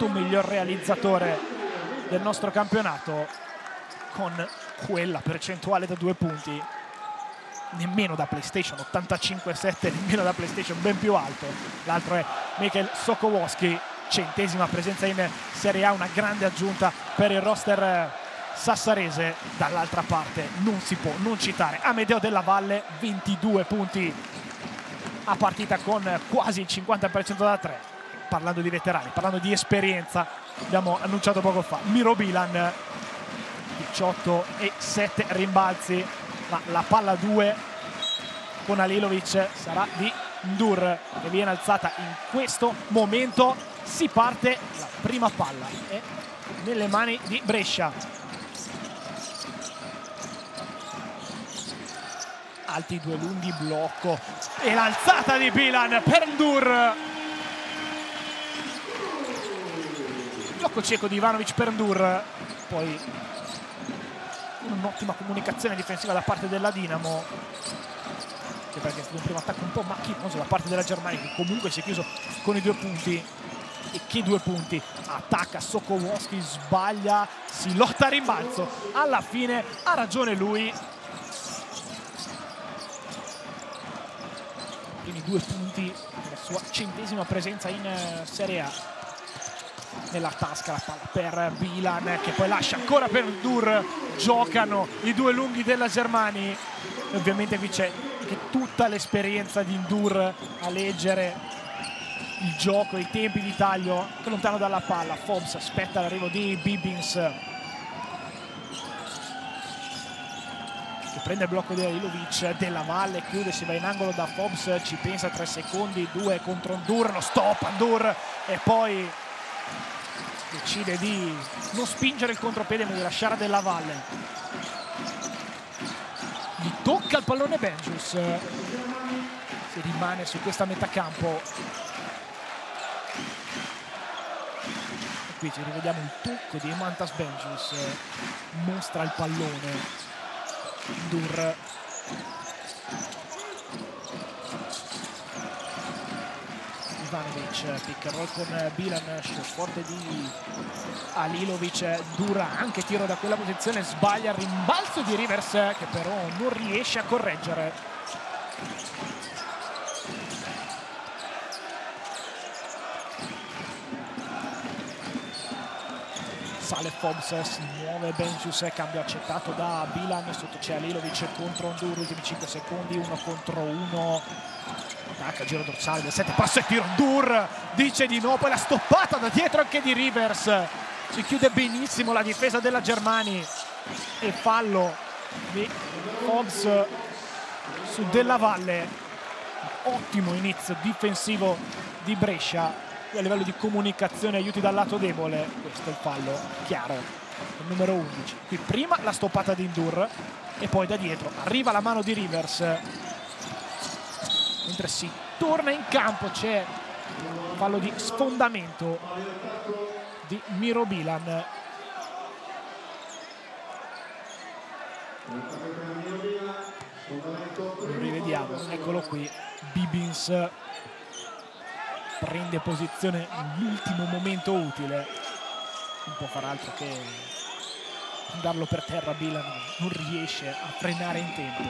momento un miglior realizzatore del nostro campionato, con quella percentuale da 2 punti nemmeno da PlayStation, 85,7, nemmeno da PlayStation, ben più alto. L'altro è Michael Sokolowski, centesima presenza in Serie A, una grande aggiunta per il roster sassarese. Dall'altra parte non si può non citare Amedeo Della Valle, 22 punti a partita con quasi il 50% da 3. Parlando di veterani, parlando di esperienza, abbiamo annunciato poco fa Miro Bilan, 18,7 rimbalzi, ma la palla 2 con Halilović sarà di N'Dour, che viene alzata in questo momento. Si parte, la prima palla è nelle mani di Brescia. Alti due lunghi, blocco e l'alzata di Bilan per N'Dour. Blocco cieco di Ivanović per N'Dour, poi un'ottima comunicazione difensiva da parte della Dinamo, che perché è stato un primo attacco un po' macchinoso da parte della Germania, che comunque si è chiuso con i 2 punti. E che 2 punti! Attacca Sokolowski, sbaglia, si lotta a rimbalzo, alla fine ha ragione lui. Primi 2 punti, la sua centesima presenza in Serie A. Nella tasca la palla per Bilan, che poi lascia ancora per N'Dour. Giocano i due lunghi della Germani, e ovviamente qui c'è tutta l'esperienza di N'Dour a leggere il gioco, i tempi di taglio, che lontano dalla palla. Fobbs aspetta l'arrivo di Bibbins, che prende il blocco di Halilović. Della Valle chiude, si va in angolo da Fobbs, ci pensa 3 secondi, 2 contro N'Dour, lo stoppa N'Dour e poi decide di non spingere il contropiede, ma di lasciare Della Valle. Gli tocca il pallone Bendzius, si rimane su questa metà campo. Qui ci rivediamo il tocco di Mantas Bendzius, mostra il pallone N'Dour, Ivanović, pick and roll con Bilan, shot forte di Halilović, dura anche tiro da quella posizione, sbaglia il rimbalzo di Rivers, che però non riesce a correggere. Sale Fobbs, si muove Bendzius, cambio accettato da Bilan, sotto c'è Halilović contro N'Dour, ultimi 5 secondi, 1 contro 1, attacca, giro dorsale del 7, passo e tiro, N'Dour dice di no, poi la stoppata da dietro anche di Rivers, si chiude benissimo la difesa della Germani, e fallo di Fobbs su Della Valle. Ottimo inizio difensivo di Brescia, a livello di comunicazione, aiuti dal lato debole. Questo è il fallo chiaro, il numero 11. Qui prima la stoppata di N'Dour e poi da dietro arriva la mano di Rivers. Mentre si torna in campo c'è un fallo di sfondamento di Miro Bilan. Lo rivediamo, eccolo qui, Bibbins prende posizione all'ultimo momento utile, non può far altro che darlo per terra. Bilan non riesce a frenare in tempo.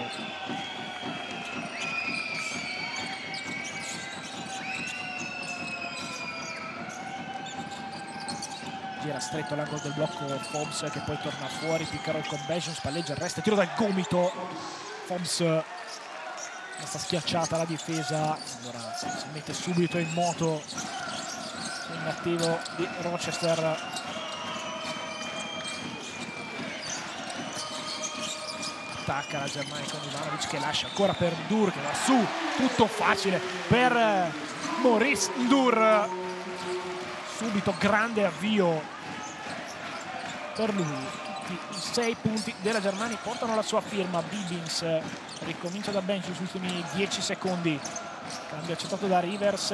Gira stretto l'angolo del blocco Fobbs, che poi torna fuori, piccaro con Bendzius, palleggia il resto, tiro dal gomito. Fobbs, sta schiacciata la difesa, allora si mette subito in moto un attivo di Rochester. Attacca la Germania con Ivanović, che lascia ancora per N'Dour, che va su, tutto facile per Maurice N'Dour, subito grande avvio per lui. I 6 punti della Germania portano la sua firma. Bibbins ricomincia da Bendzius, sugli ultimi 10 secondi. Cambio accettato da Rivers.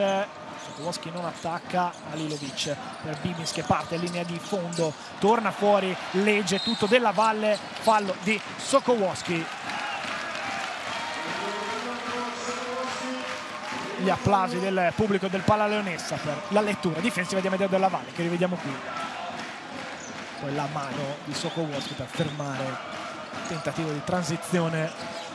Sokolowski non attacca, Halilović per Bibbins, che parte in linea di fondo, torna fuori, legge tutto Della Valle, fallo di Sokolowski. gli applausi del pubblico del Palaleonessa per la lettura difensiva di Amedeo Della Valle, che rivediamo qui. Poi la mano di Sokolowski per fermare il tentativo di transizione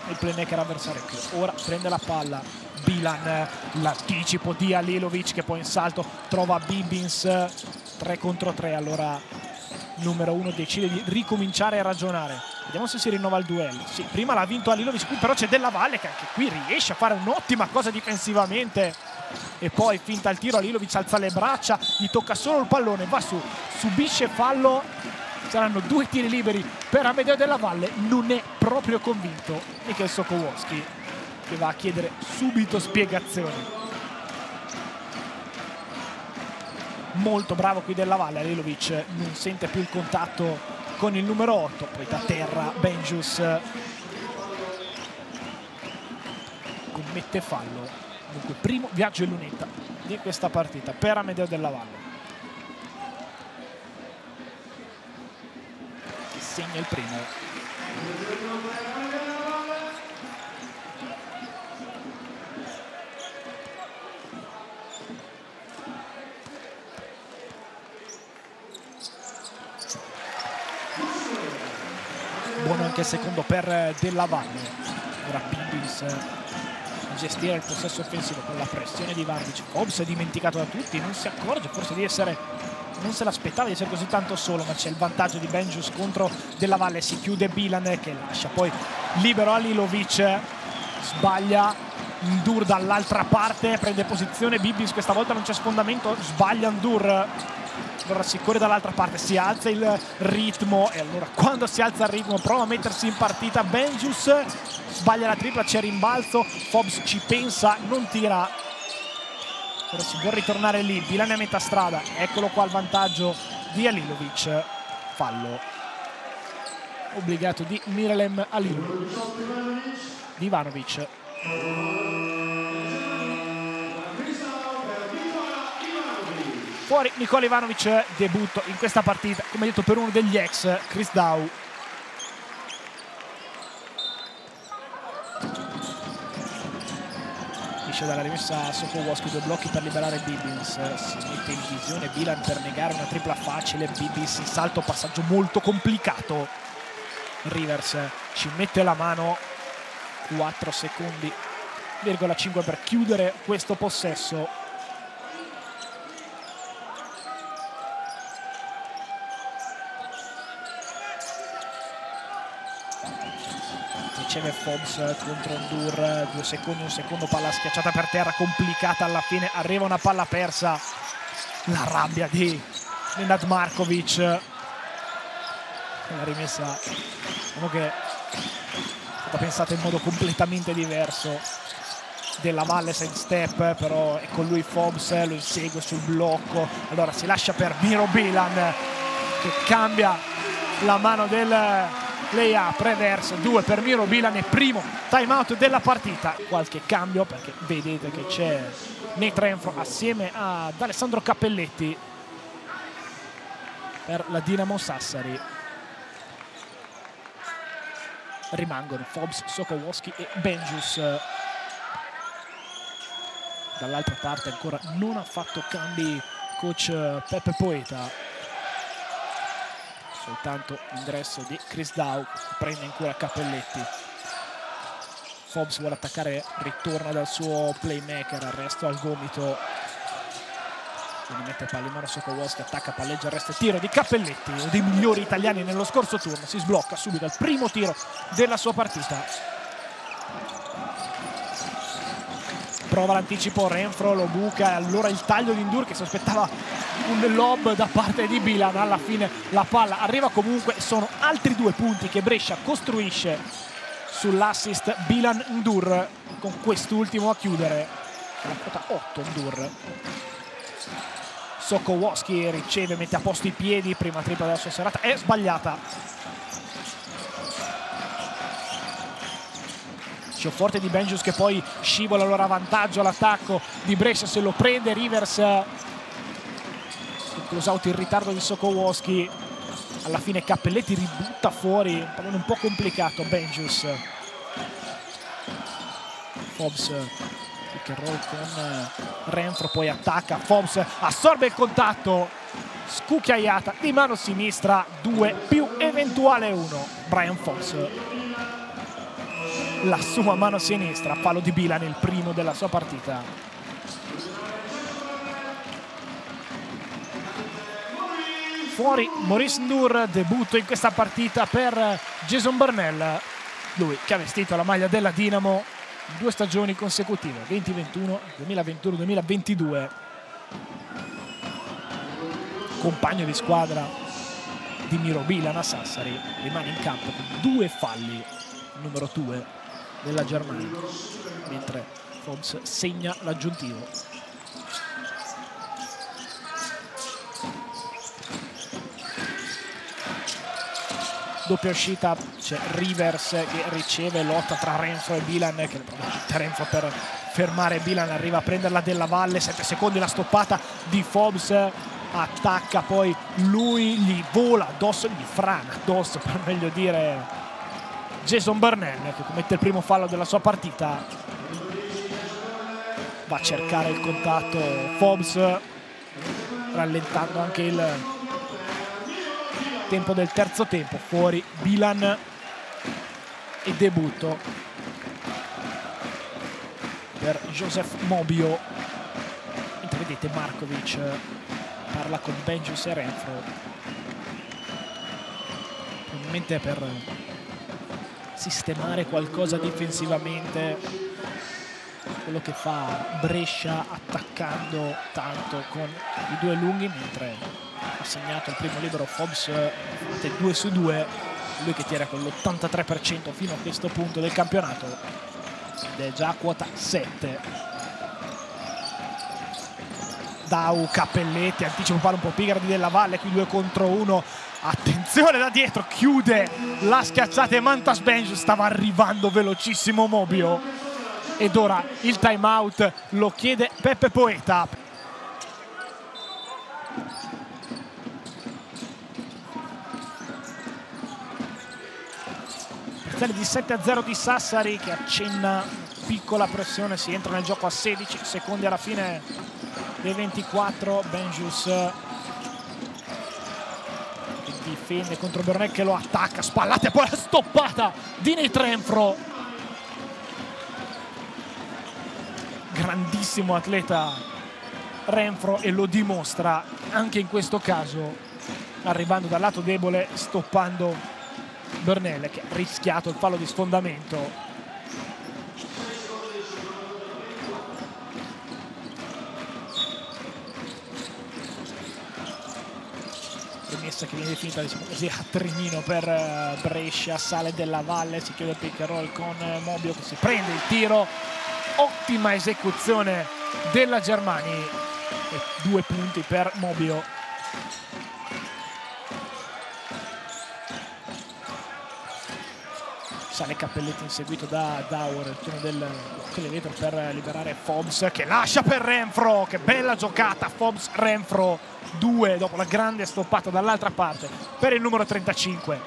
del playmaker avversario, che ora prende la palla. Bilan, l'anticipo di Halilović, che poi in salto trova Bibbins. 3 contro 3, allora numero 1 decide di ricominciare a ragionare. Vediamo se si rinnova il duello. Sì, prima l'ha vinto Halilović, qui però c'è Della Valle che anche qui riesce a fare un'ottima cosa difensivamente. E poi finta il tiro, Halilović alza le braccia, gli tocca solo il pallone, va su, subisce fallo. Saranno 2 tiri liberi per Amedeo Della Valle. Non è proprio convinto Michael Sokolowski, che va a chiedere subito spiegazioni. Molto bravo qui Della Valle, Halilović non sente più il contatto con il numero 8, poi da terra Bendzius commette fallo. Dunque primo viaggio in lunetta di questa partita per Amedeo Della Valle, che segna il primo. Buono anche il secondo per Della Valle. Ora Bibbins gestire il possesso offensivo con la pressione di Ivanović. Fobbs è dimenticato da tutti, non si accorge forse di essere, non se l'aspettava di essere così tanto solo, ma c'è il vantaggio di Bendzius contro Della Valle. Si chiude Bilan, che lascia poi libero Halilović, sbaglia. N'Dour dall'altra parte prende posizione Bibbins, questa volta non c'è sfondamento, sbaglia N'Dour. Allora si corre dall'altra parte, si alza il ritmo, e allora quando si alza il ritmo prova a mettersi in partita Bendzius, sbaglia la tripla, c'è rimbalzo, Fobbs ci pensa, non tira. Ora si può ritornare lì, Bilan è a metà strada, eccolo qua il vantaggio di Halilović, fallo obbligato di Miralem Halilović, di Ivanović. Fuori Nikola Ivanović, debutto in questa partita, come detto, per uno degli ex Chris Dowe. Esce dalla rimessa Sokolowski, 2 blocchi per liberare Bibbins, si mette in visione Bilan per negare una tripla facile. Bibbins in salto, passaggio molto complicato, Rivers ci mette la mano. 4,5 secondi per chiudere questo possesso. Fobbs contro N'Dour, 2 secondi, 1 secondo, palla schiacciata per terra, complicata alla fine, arriva una palla persa, la rabbia di Nenad Marković, la rimessa diciamo che è stata pensata in modo completamente diverso. Della Valle side step, però è con lui Fobbs, lo insegue sul blocco, allora si lascia per Miro Bilan, che cambia la mano del layup, reverse, 2 per Miro Bilan e primo timeout della partita. Qualche cambio, perché vedete che c'è Nate Renfro assieme ad Alessandro Cappelletti per la Dinamo Sassari. Rimangono Fobbs, Sokolowski e Bendzius. Dall'altra parte ancora non ha fatto cambi coach Peppe Poeta, soltanto l'ingresso di Chris Dowe, prende in cura Cappelletti. Fobbs vuole attaccare, ritorna dal suo playmaker, arresto al gomito, quindi mette palla in mano Sokolowski, attacca, palleggia, arresto, tiro di Cappelletti, uno dei migliori italiani nello scorso turno, si sblocca subito al primo tiro della sua partita. Prova l'anticipo Renfro, lo buca, e allora il taglio di N'Dour, che si aspettava un lob da parte di Bilan, alla fine la palla arriva comunque. Sono altri 2 punti che Brescia costruisce sull'assist Bilan N'Dour, con quest'ultimo a chiudere la quota 8. N'Dour, Sokolowski riceve, mette a posto i piedi, prima tripla della sua serata è sbagliata. Scio forte di Bendzius, che poi scivola, allora vantaggio all'attacco di Brescia, se lo prende Rivers, close out in ritardo di Sokolowski, alla fine Cappelletti ributta fuori, un pallone un po' complicato. Bendzius, Fobbs pick and roll con Renfro, poi attacca Fobbs, assorbe il contatto, scucchiaiata di mano sinistra, 2 più eventuale 1. Brian Fobbs, la sua mano sinistra, fallo di Bilan, il primo della sua partita. Fuori Maurice N'Dour, debutto in questa partita per Jason Burnell, lui che ha vestito la maglia della Dinamo 2 stagioni consecutive, 2021, 2021-2022, compagno di squadra di Miro Bilan a Sassari, rimane in campo con 2 falli, numero 2 della Germania, mentre Fobbs segna l'aggiuntivo. Doppia uscita, c'è Rivers che riceve, lotta tra Renfro e Bilan, che Renfro per fermare Bilan, arriva a prenderla Della Valle, 7 secondi la stoppata di Fobbs, attacca poi lui, gli vola addosso, gli frana addosso per meglio dire Jason Burnell, che commette il primo fallo della sua partita. Va a cercare il contatto Fobbs, rallentando anche il tempo del terzo tempo. Fuori Bilan e debutto per Joseph Mobio, mentre vedete Marković parla con Bendzius e Renfro, probabilmente per sistemare qualcosa difensivamente, quello che fa Brescia attaccando tanto con i 2 lunghi, mentre ha segnato il primo libero Fobbs, 2 su 2, lui che tira con l'83% fino a questo punto del campionato ed è già a quota 7. Dowe, Cappelletti, anticipo palo un po' Pigardi Della Valle, qui 2 contro 1, attenzione da dietro, chiude la schiacciata e Mantas Bendzius, stava arrivando velocissimo Mobio, ed ora il time out lo chiede Peppe Poeta. Di 7-0 di Sassari che accenna piccola pressione, si entra nel gioco a 16 secondi alla fine dei 24. Bendzius difende contro Burnell che lo attacca, spallate, poi la stoppata di Renfro, grandissimo atleta Renfro, e lo dimostra anche in questo caso, arrivando dal lato debole, stoppando Burnell che ha rischiato il fallo di sfondamento. Premessa che viene definita così a trenino per Brescia, sale Della Valle, si chiude il pick and roll con Mobio che si prende il tiro, ottima esecuzione della Germani e 2 punti per Mobio. Sale Cappelletti inseguito da Dower, il turno del televetro per liberare Fobbs che lascia per Renfro, che bella giocata Fobbs, Renfro 2 dopo la grande stoppata dall'altra parte per il numero 35.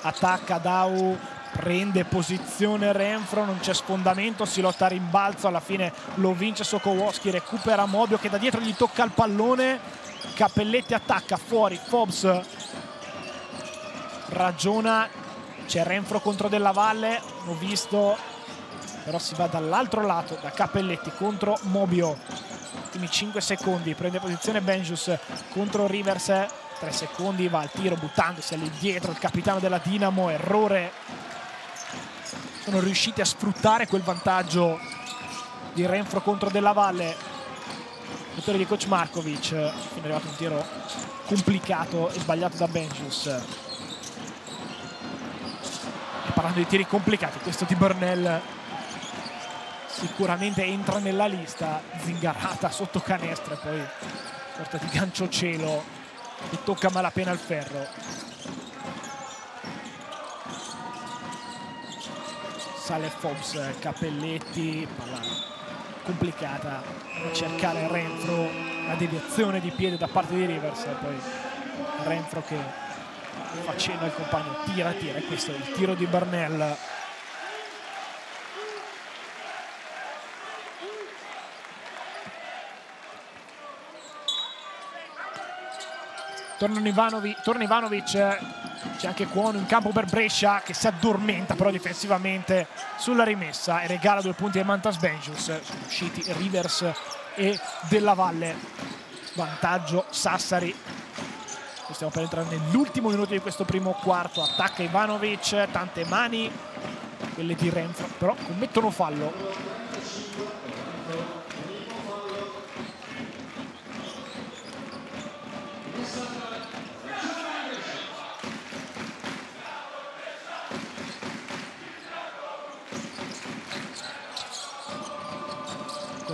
Attacca Dowe, prende posizione Renfro, non c'è sfondamento, si lotta a rimbalzo, alla fine lo vince Sokolowski, recupera Mobio che da dietro gli tocca il pallone, Cappelletti attacca, fuori Fobbs, ragiona, c'è Renfro contro Della Valle, l'ho visto, però si va dall'altro lato da Cappelletti contro Mobio, ultimi 5 secondi, prende posizione Bendzius contro Rivers, 3 secondi, va al tiro buttandosi all'indietro il capitano della Dinamo, errore, sono riusciti a sfruttare quel vantaggio di Renfro contro Della Valle, giocatore di coach Marković, quindi è arrivato un tiro complicato e sbagliato da Bendzius. E parlando di tiri complicati, questo di Burnell sicuramente entra nella lista, zingarata sotto canestra e poi sorta di gancio cielo che tocca malapena il ferro. Sale Fobbs, Cappelletti, palla complicata a cercare Renfro, la deviazione di piede da parte di Rivers e poi Renfro che facendo al compagno tira, e questo è il tiro di Burnell. Torna Ivanović, c'è anche Cuono in campo per Brescia che si addormenta però difensivamente sulla rimessa e regala 2 punti ai Mantas Bendzius. Sono usciti Rivers e Della Valle, vantaggio Sassari. Stiamo per entrare nell'ultimo minuto di questo primo quarto. Attacca Ivanović, tante mani, quelle di Renfro, però commettono fallo.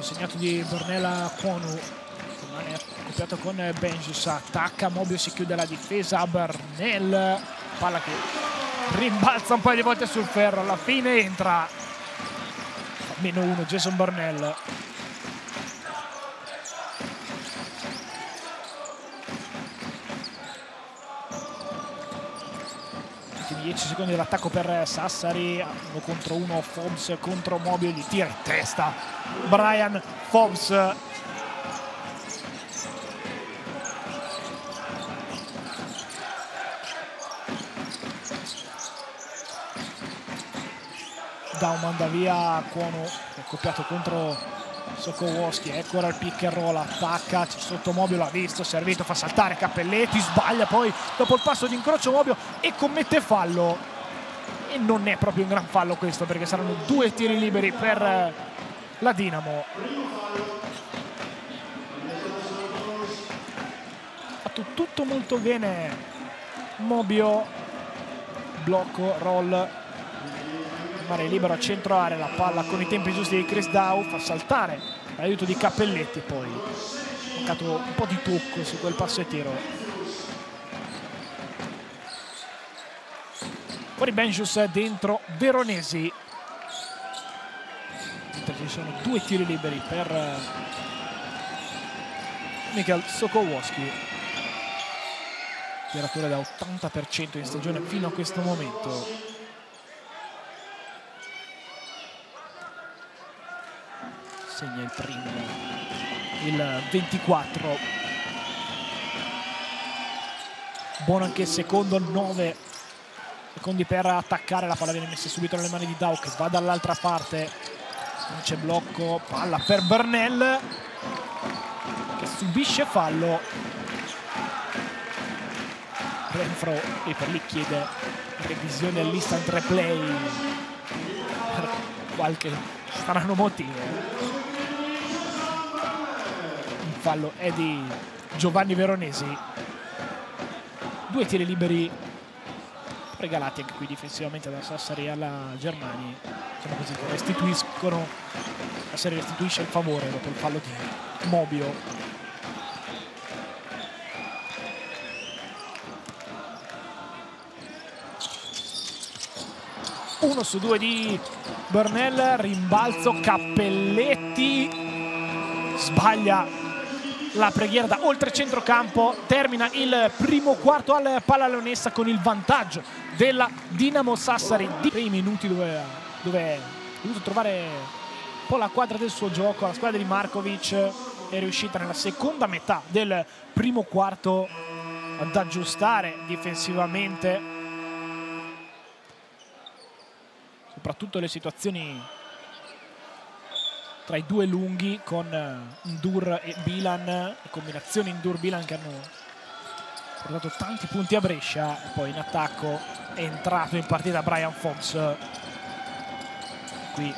Segnato di Burnella Cournooh, rimane copiato con Bendzius, attacca Mobio, si chiude la difesa, Burnell, palla che rimbalza un paio di volte sul ferro, alla fine entra, -1 Jason Burnell. Ultimi 10 secondi dell'attacco per Sassari, 1 contro 1, Fobbs contro Mobio, gli tira in testa Brian Fobbs. Dowe manda via Cuono, è copiato contro Sokolowski, ecco ora il pick and roll, attacca, c'è sotto Mobio, l'ha visto, servito, fa saltare Cappelletti, sbaglia poi dopo il passo di incrocio Mobio e commette fallo, e non è proprio un gran fallo questo perché saranno 2 tiri liberi per la Dinamo. Ha fatto tutto molto bene Mobio, blocco, roll, rimane libero a centro area, la palla con i tempi giusti di Chris Dowe fa saltare l'aiuto di Cappelletti, poi ha mancato un po' di tocco su quel passo e tiro. Fuori Bendzius, dentro Veronesi. Ci sono 2 tiri liberi per Michael Sokolowski, tiratore da 80% in stagione fino a questo momento. Segna il primo, il 24. Buono anche il secondo, 9 secondi per attaccare, la palla viene messa subito nelle mani di Dowe che va dall'altra parte. Non c'è blocco, palla per Burnell che subisce fallo. Renfro e per lì chiede revisione all'instant replay per qualche strano motivo. Il fallo è di Giovanni Veronesi. 2 tiri liberi regalati anche qui difensivamente da Sassari alla Germani, diciamo così, che restituiscono, la serie restituisce il favore dopo il fallo di Mobio. Uno su due di Burnell, rimbalzo Cappelletti, sbaglia la preghiera da oltre centrocampo. Termina il primo quarto al Palaleonessa con il vantaggio della Dinamo Sassari di 3 minuti, dove è dovuto trovare un po' la quadra del suo gioco. La squadra di Marković è riuscita nella seconda metà del primo quarto ad aggiustare difensivamente, soprattutto le situazioni tra i 2 lunghi con N'Dour e Bilan, le combinazioni N'Dour Bilan che hanno portato tanti punti a Brescia. Poi in attacco è entrato in partita Brian Fobbs, qui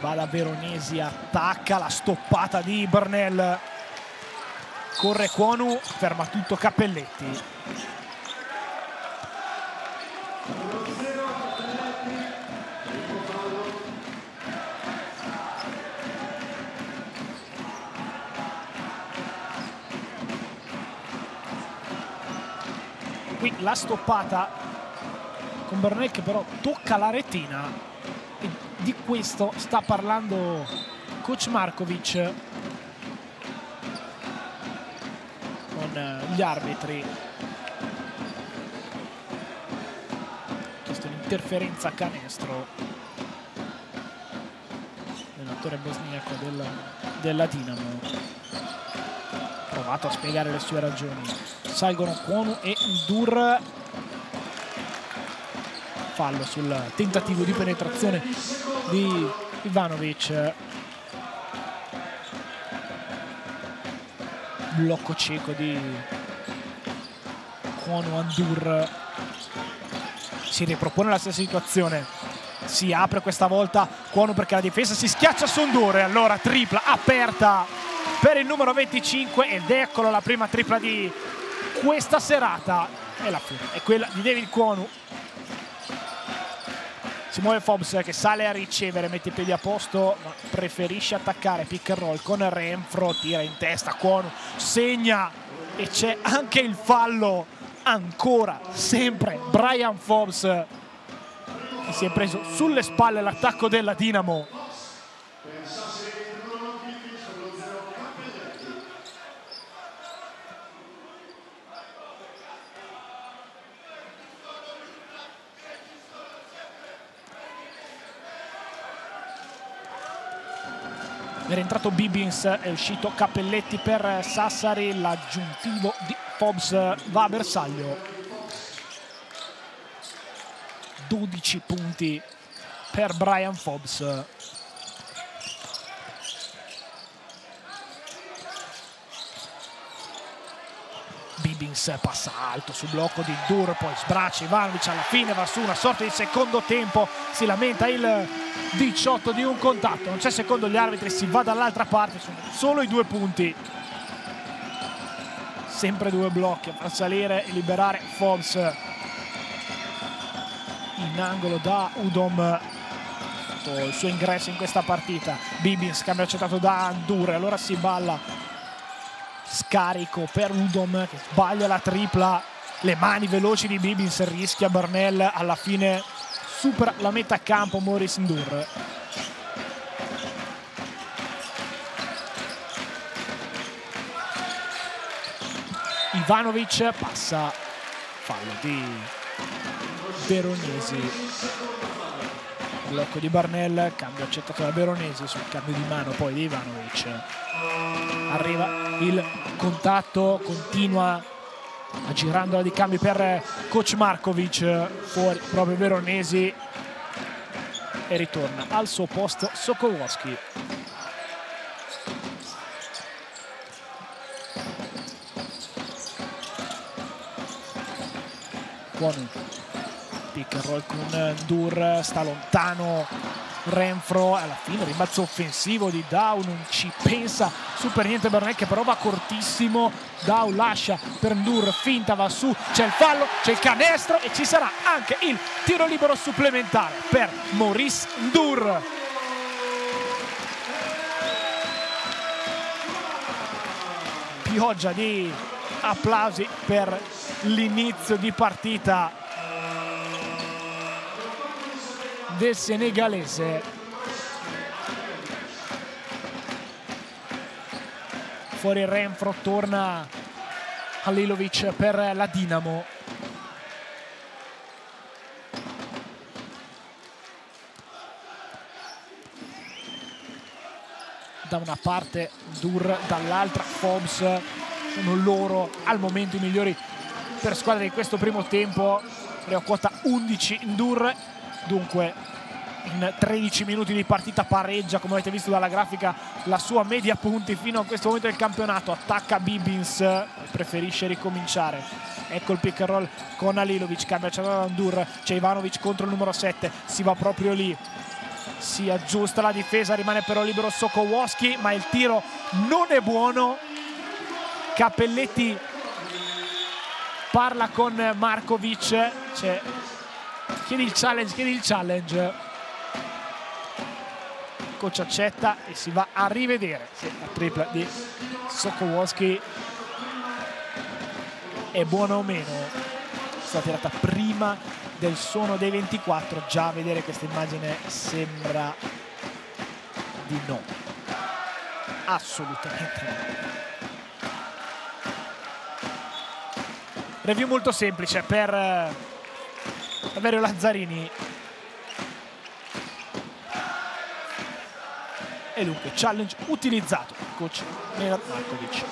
va da Veronesi, attacca, la stoppata di Burnell, corre Cuono, ferma tutto Cappelletti. Qui la stoppata con Burnell che però tocca la retina, e di questo sta parlando coach Marković con gli arbitri. interferenza a canestro dell'attore bosniaco della Dinamo. Provato a spiegare le sue ragioni. Salgono Cuono e N'Dour. Fallo sul tentativo di penetrazione di Ivanović. Blocco cieco di Cuono. N'Dour si ripropone la stessa situazione, si apre questa volta Cuono perché la difesa si schiaccia su N'Dour, e allora tripla aperta per il numero 25 ed eccolo la prima tripla di questa serata, e la fine è quella di David Cuono. Si muove Fobbs che sale a ricevere, mette i piedi a posto ma preferisce attaccare, pick and roll con Renfro, tira in testa Cuono, segna, e c'è anche il fallo, ancora sempre Brian Fobbs che si è preso sulle spalle l'attacco della Dinamo. È rientrato Bibbins, è uscito Cappelletti per Sassari, l'aggiuntivo di Fobbs va a bersaglio. 12 punti per Brian Fobbs. Bibbins passa alto sul blocco di N'Dour, poi sbraccia Ivanović, alla fine va su una sorta di secondo tempo, si lamenta il 18 di un contatto, non c'è secondo gli arbitri, si va dall'altra parte, sono solo i 2 punti. Sempre 2 blocchi a far salire e liberare Fobbs in angolo da Udom, il suo ingresso in questa partita. Bibbins, cambio accettato da N'Dour, allora si balla, scarico per Udom che sbaglia la tripla, le mani veloci di Bibbins, rischia Burnell, alla fine supera la metà campo Maurice N'Dour. Ivanović passa, fallo di Veronesi. Blocco di Burnell, cambio accettato da Veronesi sul cambio di mano poi di Ivanović. Arriva il contatto, continua la girandola di cambi per coach Marković, fuori proprio Veronesi e ritorna al suo posto Sokolowski. Buono, pick and roll con N'Dour, sta lontano Renfro, alla fine rimbalzo offensivo di Dowe, non ci pensa su per niente Burnell che però va cortissimo, Dowe lascia per N'Dour, finta, va su, c'è il fallo, c'è il canestro e ci sarà anche il tiro libero supplementare per Maurice N'Dour. Pioggia di applausi per l'inizio di partita del senegalese. Fuori Renfro, torna Halilović per la Dinamo. Da una parte N'Dour, dall'altra Fobbs, sono loro al momento i migliori per squadre di questo primo tempo. Le quota 11 N'Dour. Dunque in 13 minuti di partita pareggia, come avete visto dalla grafica, la sua media punti fino a questo momento del campionato. Attacca Bibbins, preferisce ricominciare, ecco il pick and roll con Halilović, cambia da N'Dour, c'è Ivanović contro il numero 7, si va proprio lì, si aggiusta la difesa, rimane però libero Sokolowski, ma il tiro non è buono. Cappelletti parla con Marković, chiedi il challenge. Coach accetta e si va a rivedere. La tripla di Sokolowski è buona o meno. È stata tirata prima del suono dei 24. Già a vedere questa immagine sembra di no. Assolutamente no. Review molto semplice per Davvero Lanzarini. E dunque challenge utilizzato, coach Marković.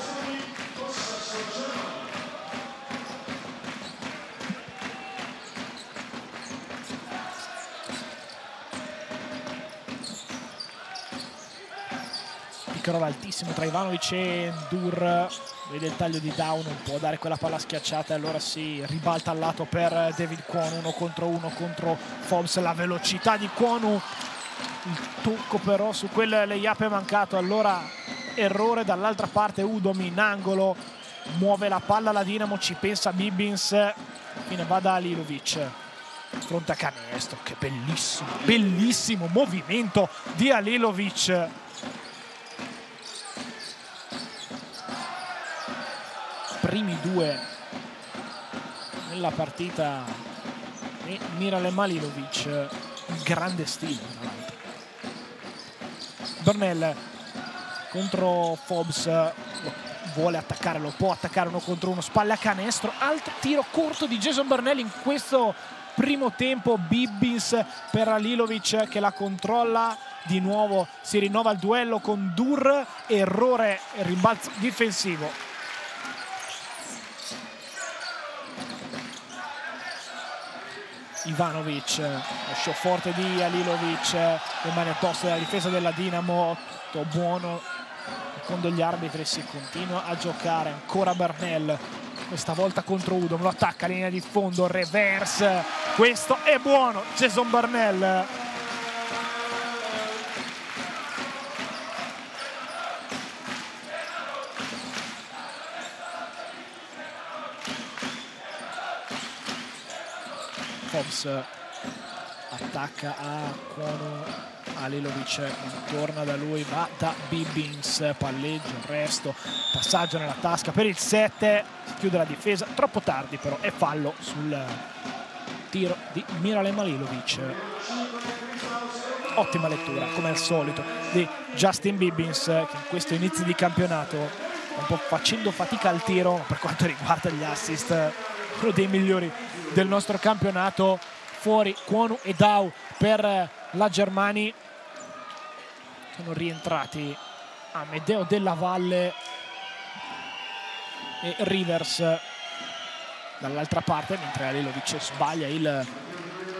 Piccarolo altissimo tra Ivanović e N'Dour, vede il taglio di Dowe, non può dare quella palla schiacciata e allora si ribalta al lato per David Cuono, uno contro Fobbs, la velocità di Cuono, il tocco però su quel layup è mancato, allora errore dall'altra parte. Udom in angolo, muove la palla la Dinamo, ci pensa Bibbins, fine va da Halilović, fronte a canestro, che bellissimo, bellissimo movimento di Halilović. Primi due nella partita e mira le Halilović, grande stile. Burnell contro Fobbs, vuole attaccare, lo può attaccare uno contro uno, spalle a canestro, altro tiro corto di Jason Burnell in questo primo tempo. Bibbins per Halilović che la controlla di nuovo, si rinnova il duello con N'Dour, errore, rimbalzo difensivo. Ivanović, lo show forte di Halilović, rimane addosso della difesa della Dinamo, tutto buono, secondo gli arbitri si continua a giocare. Ancora Burnell, questa volta contro Udom, lo attacca, linea di fondo, reverse, questo è buono, Jason Burnell. Fobbs attacca a Cuono, Halilović non torna da lui, va da Bibbins, palleggio, il resto, passaggio nella tasca per il 7, chiude la difesa, troppo tardi però, è fallo sul tiro di Miralem Halilović. Ottima lettura, come al solito, di Justin Bibbins, che in questo inizio di campionato un po' facendo fatica al tiro, per quanto riguarda gli assist, uno dei migliori del nostro campionato. Fuori Cuono e Dowe per la Germani, sono rientrati Amedeo Della Valle e Rivers dall'altra parte, mentre Halilović sbaglia il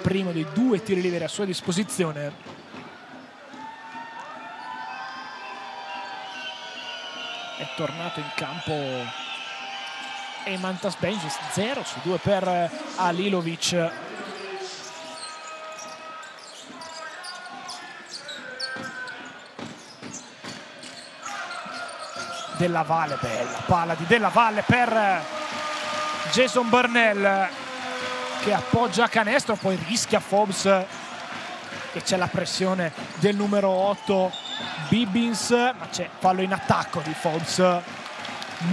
primo dei due tiri liberi a sua disposizione. È tornato in campo e Mantas Bendzius, 0 su 2 per Halilović. Della Valle, bella palla di Della Valle per Jason Burnell che appoggia a canestro, poi rischia Fobbs e c'è la pressione del numero 8 Bibbins, ma c'è fallo in attacco di Fobbs.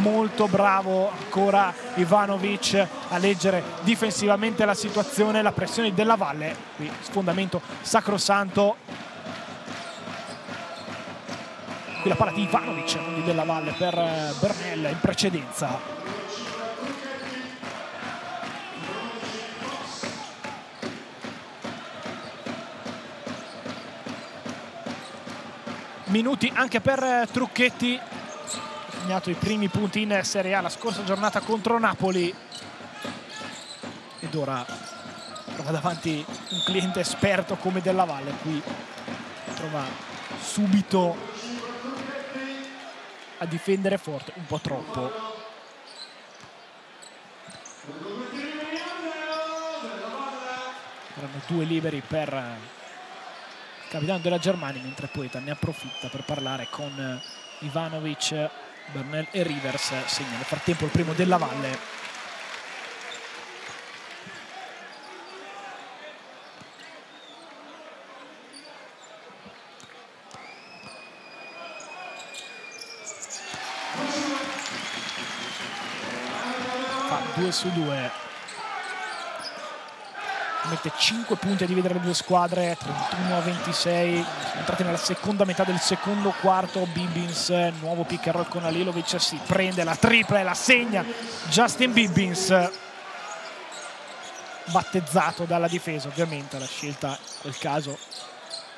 Molto bravo ancora Ivanović a leggere difensivamente la situazione, la pressione Della Valle, qui sfondamento sacrosanto. Qui la palla di Ivanović, non di Della Valle, per Burnell in precedenza. Minuti anche per Trucchetti, i primi punti in Serie A la scorsa giornata contro Napoli, ed ora trova davanti un cliente esperto come Della Valle, qui trova subito a difendere forte, un po' troppo. Erano due liberi per il capitano della Germania, mentre Poeta ne approfitta per parlare con Ivanović. Burnell e Rivers segna nel frattempo il primo Della Valle. Fa 2 su 2. Mette 5 punti a dividere le due squadre, 31-26. Entrati nella seconda metà del secondo quarto. Bibbins, nuovo pick and roll con Halilović, si prende la tripla e la segna Justin Bibbins. battezzato dalla difesa. Ovviamente la scelta in quel caso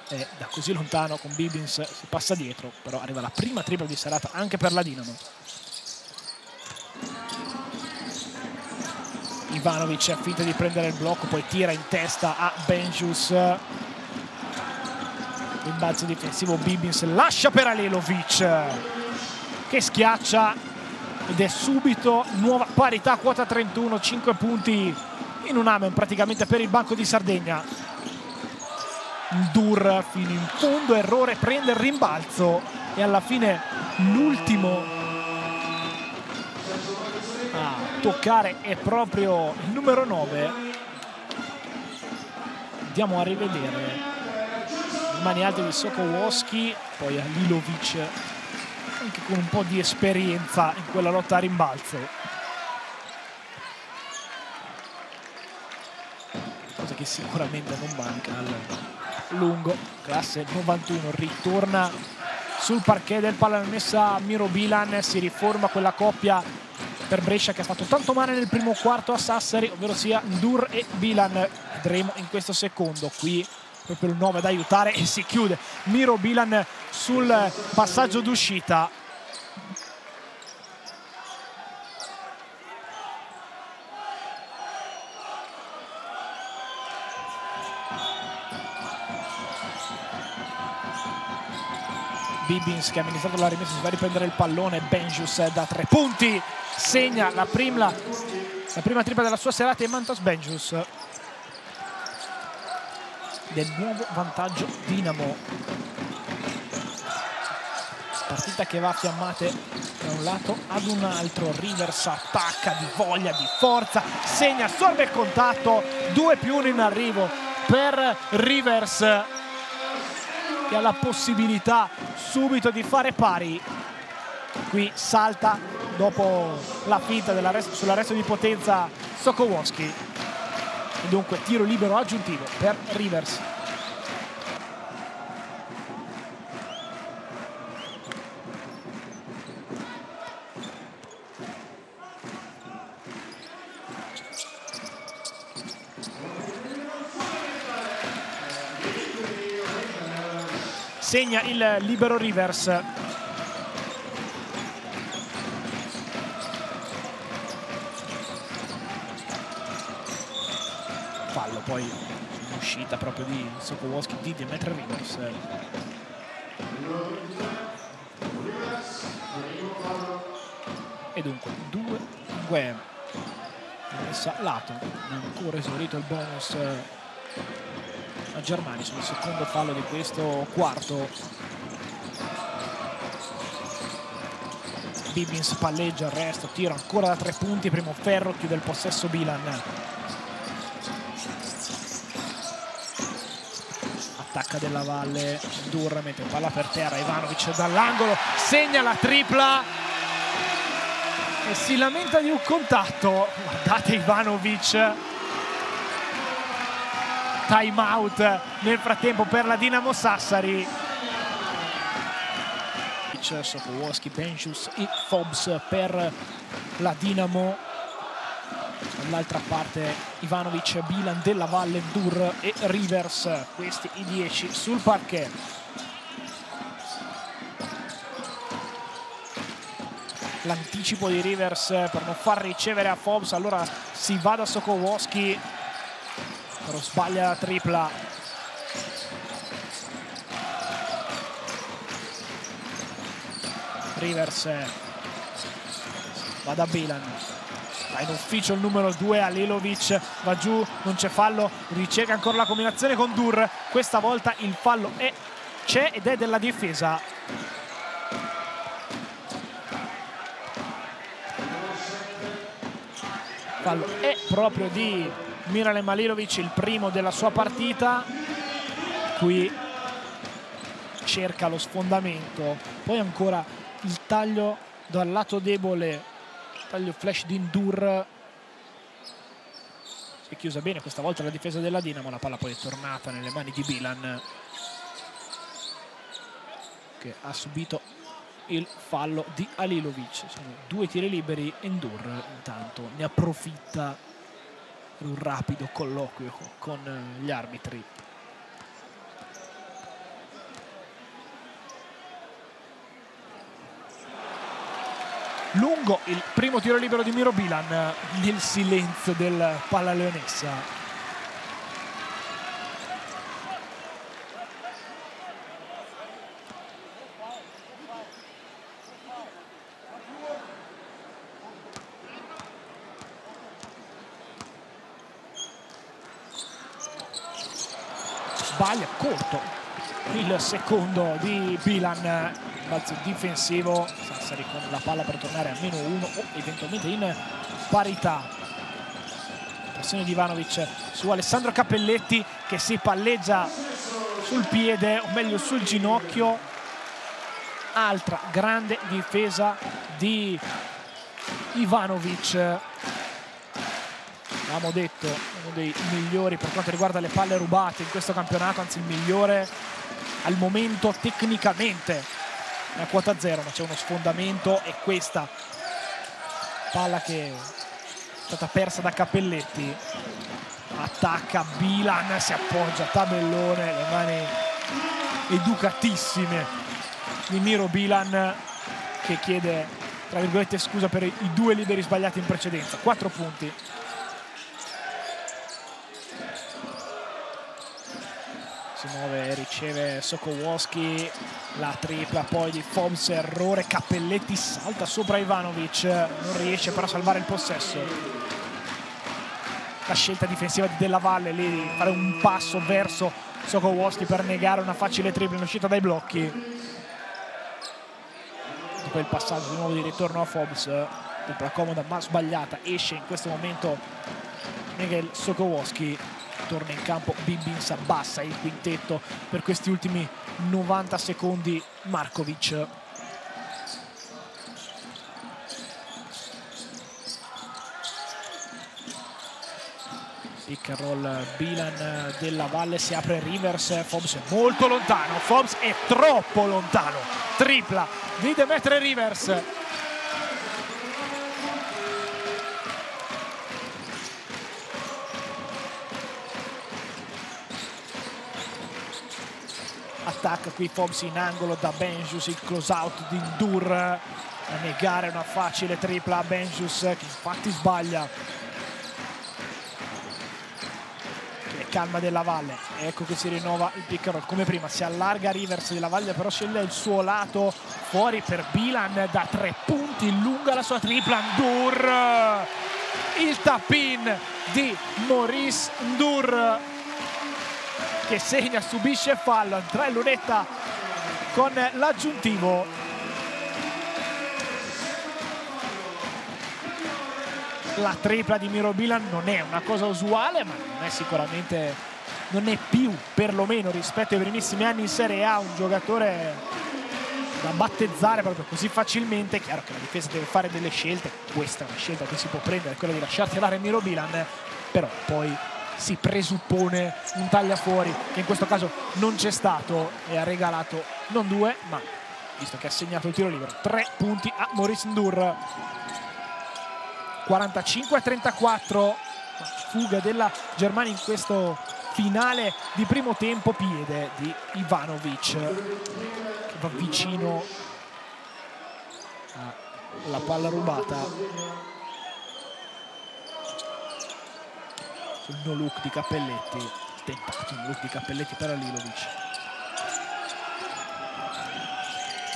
è da così lontano, con Bibbins si passa dietro, però arriva la prima tripla di serata anche per la Dinamo. Ivanović ha finta di prendere il blocco, poi tira in testa a Bendzius. Rimbalzo difensivo, Bibbins lascia per Halilović che schiaccia ed è subito nuova parità, quota 31, 5 punti in un amen praticamente per il Banco di Sardegna. N'Dour fino in fondo, errore, prende il rimbalzo e alla fine l'ultimo a toccare è proprio il numero 9. Andiamo a rivedere mani alte di Sokolowski, poi Halilović anche con un po' di esperienza in quella lotta a rimbalzo, cosa che sicuramente non manca al lungo, classe 91, ritorna sul parquet del Palaleonessa Miro Bilan, si riforma quella coppia per Brescia che ha fatto tanto male nel primo quarto a Sassari, ovvero sia N'Dour e Bilan. Vedremo in questo secondo qui proprio il nome ad aiutare, e si chiude Miro Bilan sul passaggio d'uscita. Bibbins che ha amministrato la rimessa si va a riprendere il pallone, Bendzius da 3 punti segna la prima tripla della sua serata e Mantas Bendzius del nuovo vantaggio Dinamo. Partita che va a fiammate da un lato ad un altro. Rivers attacca di voglia, di forza, segna, assorbe il contatto, 2+1 in arrivo per Rivers che ha la possibilità subito di fare pari. Qui salta dopo la finta sull'arresto di potenza Sokolowski. E dunque tiro libero aggiuntivo per Rivers. Segna il libero Rivers. Fallo poi l'uscita proprio di Sokolowski di Demetri Rivers. E dunque 2-2 messa a lato, ancora esaurito il bonus a Germani sul secondo fallo di questo quarto. Bibbins palleggia il resto, tira ancora da 3 punti, primo ferro, chiude il possesso Bilan. Attacca Della Valle, N'Dour mette palla per terra, Ivanović dall'angolo, segna la tripla e si lamenta di un contatto. Guardate Ivanović, time out nel frattempo per la Dinamo Sassari. Sokolowski, Bendzius e Fobbs per la Dinamo. Dall'altra parte Ivanović, Bilan, Della Valle, N'Dour e Rivers, questi i 10 sul parquet. L'anticipo di Rivers per non far ricevere a Fobbs, allora si va da Sokolowski, però sbaglia la tripla. Rivers va da Bilan. Va in ufficio il numero 2 Halilović, va giù, non c'è fallo, ricerca ancora la combinazione con N'Dour, questa volta il fallo c'è ed è della difesa. Fallo è proprio di Miralem Halilović, il primo della sua partita, qui cerca lo sfondamento, poi ancora il taglio dal lato debole, taglio flash di N'Dour, si è chiusa bene questa volta la difesa della Dinamo, la palla poi è tornata nelle mani di Bilan che ha subito il fallo di Halilović. Sono 2 tiri liberi e N'Dour intanto ne approfitta un rapido colloquio con gli arbitri. Lungo il primo tiro libero di Miro Bilan nel silenzio del Palaleonessa. Sbaglia corto il secondo di Bilan, balzo difensivo, Sassari con la palla per tornare a -1 o eventualmente in parità. Pressione di Ivanović su Alessandro Cappelletti che si palleggia sul piede, o meglio sul ginocchio. Altra grande difesa di Ivanović, abbiamo detto, uno dei migliori per quanto riguarda le palle rubate in questo campionato, anzi il migliore al momento tecnicamente. È a quota zero, ma c'è uno sfondamento e questa palla che è stata persa da Cappelletti. Attacca Bilan, si appoggia tabellone, le mani educatissime di Miro Bilan che chiede tra virgolette scusa per i due liberi sbagliati in precedenza. 4 punti. Si muove, riceve Sokolowski, la tripla poi di Fobbs, errore, Cappelletti salta sopra Ivanović, non riesce però a salvare il possesso. La scelta difensiva di Della Valle lì di fare un passo verso Sokolowski per negare una facile tripla in uscita dai blocchi. E poi il passaggio di nuovo di ritorno a Fobbs, tripla comoda ma sbagliata, esce in questo momento Michael Sokolowski. Torna in campo Bibbins, abbassa il quintetto per questi ultimi 90 secondi Marković. Pick and roll Bilan Della Valle, si apre Rivers, Fobbs è molto lontano, Fobbs è troppo lontano, tripla di Demetre Rivers. Attacca qui Fobbs in angolo da Bendzius, il close out di N'Dour a negare una facile tripla a Bendzius che infatti sbaglia. Che calma Della Valle, ecco che si rinnova il pick and roll come prima, si allarga Rivers, Della Valle però sceglie il suo lato, fuori per Bilan da 3 punti, lunga la sua tripla N'Dour, il tap-in di Maurice N'Dour che segna, subisce fallo, Andrea Lunetta con l'aggiuntivo. La tripla di Miro Bilan non è una cosa usuale, ma non è sicuramente, non è più, perlomeno rispetto ai primissimi anni in Serie A, un giocatore da battezzare proprio così facilmente. È chiaro che la difesa deve fare delle scelte, questa è una scelta che si può prendere, quella di lasciarsi andare Miro Bilan, però poi si presuppone un tagliafuori che in questo caso non c'è stato e ha regalato non 2 ma, visto che ha segnato il tiro libero, 3 punti a Maurice N'Dour. 45-34, fuga della Germania in questo finale di primo tempo, piede di Ivanović che va vicino alla palla rubata. No look di Cappelletti, tentato un look di Cappelletti per Halilović.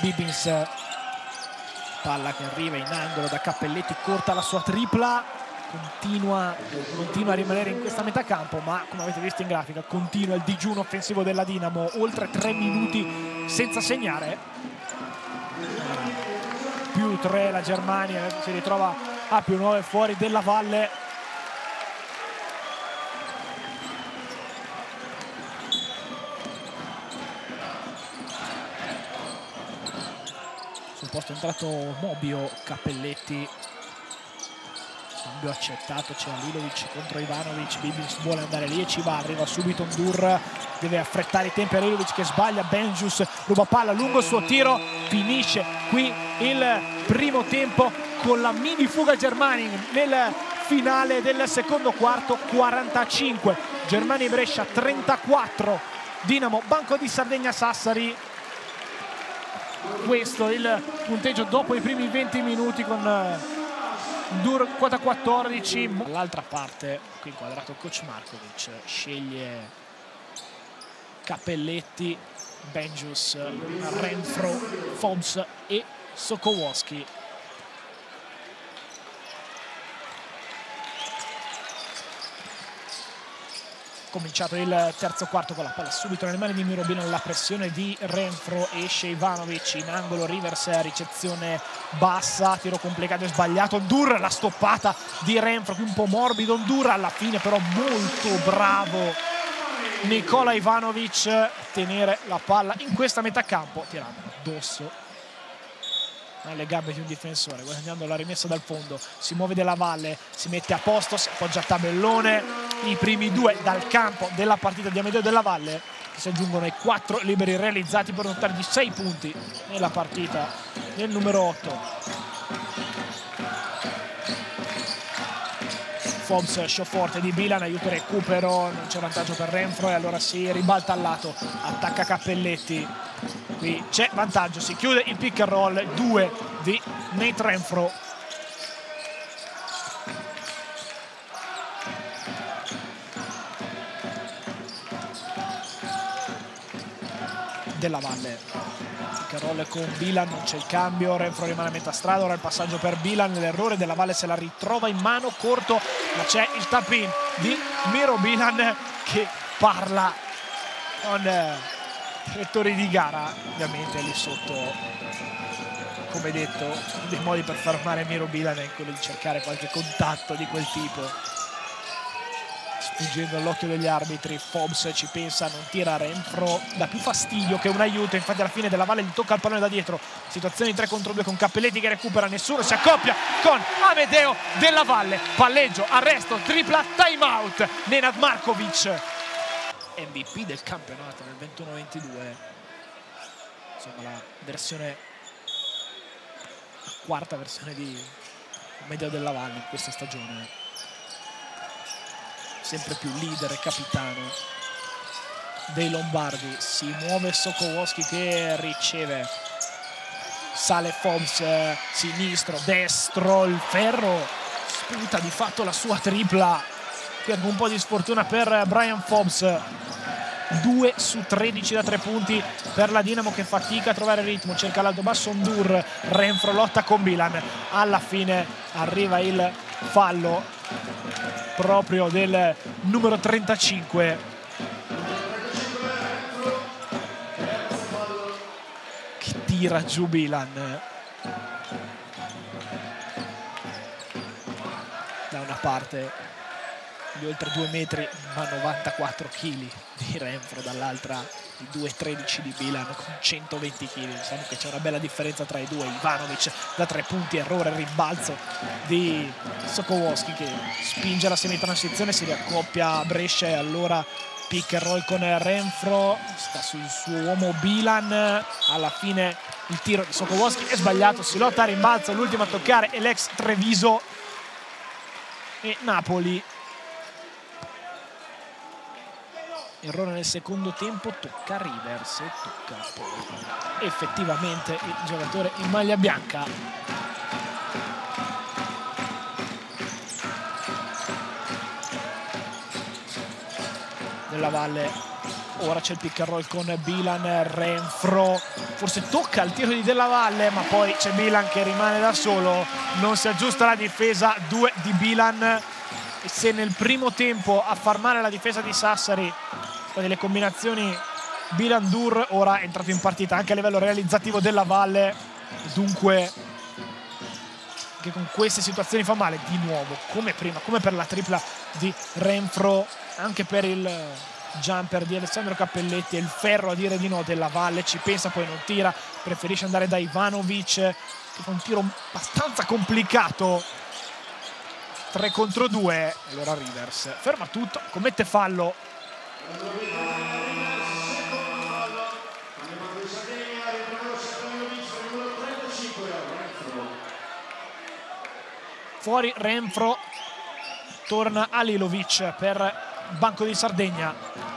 Bibbins, palla che arriva in angolo da Cappelletti, corta la sua tripla, continua a rimanere in questa metà campo, ma come avete visto in grafica continua il digiuno offensivo della Dinamo, oltre 3 minuti senza segnare, più 3 la Germania, si ritrova a più 9 fuori Della Valle. Posto è entrato Mobio, Cappelletti, cambio accettato, c'è Halilović contro Ivanović, Bibbins vuole andare lì e ci va, arriva subito N'Dour, deve affrettare i tempi, Halilović che sbaglia, Bendzius ruba palla, lungo il suo tiro, finisce qui il primo tempo con la mini fuga Germani nel finale del secondo quarto, 45 Germani Brescia, 34 Dinamo Banco di Sardegna Sassari. Questo il punteggio dopo i primi 20 minuti con N'Dour, quota 14. Dall'altra parte, qui inquadrato coach Marković, sceglie Cappelletti, Bendzius, Renfro, Fobbs e Sokolowski. Cominciato il terzo quarto con la palla subito nelle mani di Miro Bilan, la pressione di Renfro, esce Ivanović in angolo, Rivers, ricezione bassa, tiro complicato e sbagliato. N'Dour, la stoppata di Renfro, qui un po' morbido N'Dour, alla fine però molto bravo Nicola Ivanović a tenere la palla in questa metà campo, tirando addosso alle gambe di un difensore, guadagnando la rimessa dal fondo. Si muove Della Valle, si mette a posto, si appoggia a tabellone. I primi due dal campo della partita di Amedeo Della Valle, che si aggiungono ai 4 liberi realizzati per un totale di 6 punti nella partita del numero 8. Fobbs, scioforte di Bilan, aiuto recupero, non c'è vantaggio per Renfro e allora si ribalta al lato, attacca Cappelletti, qui c'è vantaggio, si chiude il pick and roll 2 di Nate Renfro. Della Valle, Carole con Bilan, non c'è il cambio, Renfro rimane a metà strada, ora il passaggio per Bilan, l'errore, Della Valle se la ritrova in mano, corto, ma c'è il tap-in di Miro Bilan che parla con direttori di gara, ovviamente lì sotto, come detto, dei modi per fermare Miro Bilan è quello di cercare qualche contatto di quel tipo. Fuggendo all'occhio degli arbitri, Fobbs ci pensa, non tira, Renfro dà più fastidio che un aiuto, infatti alla fine Della Valle gli tocca il pallone da dietro, situazione di 3 contro 2 con Cappelletti che recupera, nessuno si accoppia con Amedeo Della Valle, palleggio, arresto, tripla, time out Nenad Marković, MVP del campionato nel 21-22, insomma la versione, la quarta versione di Amedeo Della Valle in questa stagione, sempre più leader e capitano dei lombardi. Si muove Sokolowski che riceve, sale Fobbs, sinistro, destro, il ferro, sputa di fatto la sua tripla, che un po' di sfortuna per Brian Fobbs. 2 su 13 da 3 punti per la Dinamo che fatica a trovare il ritmo, cerca l'alto basso N'Dour, Renfro lotta con Bilan, alla fine arriva il fallo proprio del numero 35 che tira giù Bilan da una parte, di oltre 2 metri ma 94 kg di Renfro, dall'altra i 2,13 di Bilan con 120 kg, diciamo che c'è una bella differenza tra i due. Ivanović da 3 punti, errore, rimbalzo di Sokolowski che spinge la semitransizione, si riaccoppia a Brescia e allora pick and roll con Renfro, sta sul suo uomo Bilan, alla fine il tiro di Sokolowski è sbagliato, si lotta a rimbalzo, l'ultimo a toccare è l'ex Treviso e Napoli. Errore nel secondo tempo, tocca Rivers e tocca poi effettivamente il giocatore in maglia bianca. Della Valle, ora c'è il pick and roll con Bilan, Renfro, forse tocca il tiro di Della Valle ma poi c'è Bilan che rimane da solo, non si aggiusta la difesa, 2 di Bilan. E se nel primo tempo a far male la difesa di Sassari delle combinazioni Bilan-N'Dour, ora è entrato in partita anche a livello realizzativo Della Valle, dunque che con queste situazioni fa male di nuovo, come prima, come per la tripla di Renfro, anche per il jumper di Alessandro Cappelletti e il ferro a dire di no. Della Valle ci pensa, poi non tira, preferisce andare da Ivanović che fa un tiro abbastanza complicato, 3 contro 2, allora Rivers ferma tutto, commette fallo. Fuori Renfro, torna Halilović per Banco di Sardegna.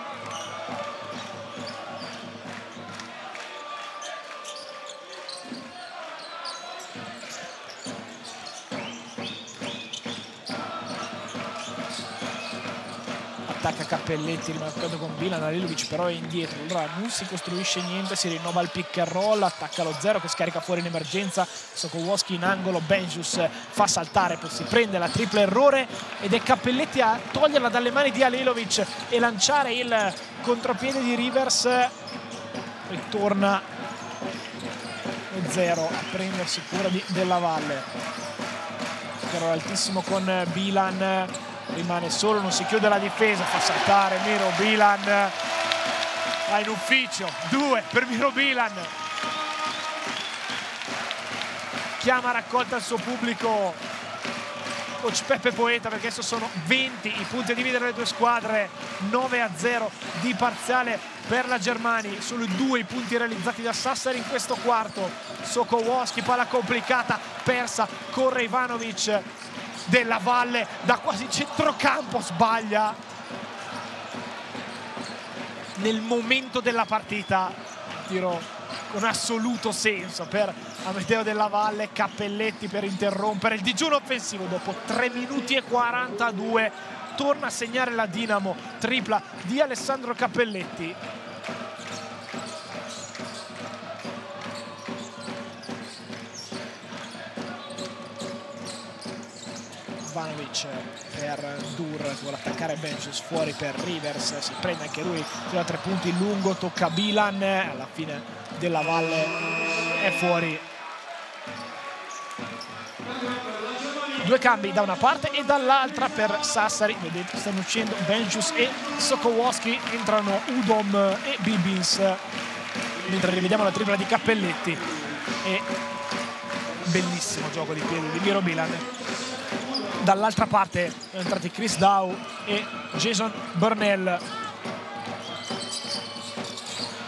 Attacca Cappelletti, rimarcato con Bilan. Halilović però è indietro, allora non si costruisce niente, si rinnova il pick and roll, attacca lo zero che scarica fuori in emergenza Sokolowski in angolo, Bendzius fa saltare, poi si prende la tripla errore ed è Cappelletti a toglierla dalle mani di Halilović e lanciare il contropiede di Rivers. Ritorna lo zero a prendersi cura di Della Valle, però altissimo con Bilan. Rimane solo, non si chiude la difesa, fa saltare Miro Bilan, va in ufficio, 2 per Miro Bilan, chiama a raccolta il suo pubblico coach Peppe Poeta, perché adesso sono 20 i punti a dividere le due squadre, 9-0 di parziale per la Germani, solo 2 i punti realizzati da Sassari in questo quarto. Sokolowski, palla complicata, persa, corre Ivanović, Della Valle da quasi centrocampo sbaglia nel momento della partita, tiro con assoluto senso per Amedeo Della Valle. Cappelletti per interrompere il digiuno offensivo dopo 3 minuti e 42, torna a segnare la Dinamo, tripla di Alessandro Cappelletti. Ivanović per N'Dour, vuole attaccare Bendzius, fuori per Rivers, si prende anche lui, tira 3 punti lungo, tocca Bilan, alla fine Della Valle è fuori. 2 cambi da una parte e dall'altra per Sassari, vedete stanno uscendo Bendzius e Sokolowski, entrano Udom e Bibbins, mentre rivediamo la tripla di Cappelletti e bellissimo gioco di piede di Miro Bilan. Dall'altra parte sono entrati Chris Dowe e Jason Burnell.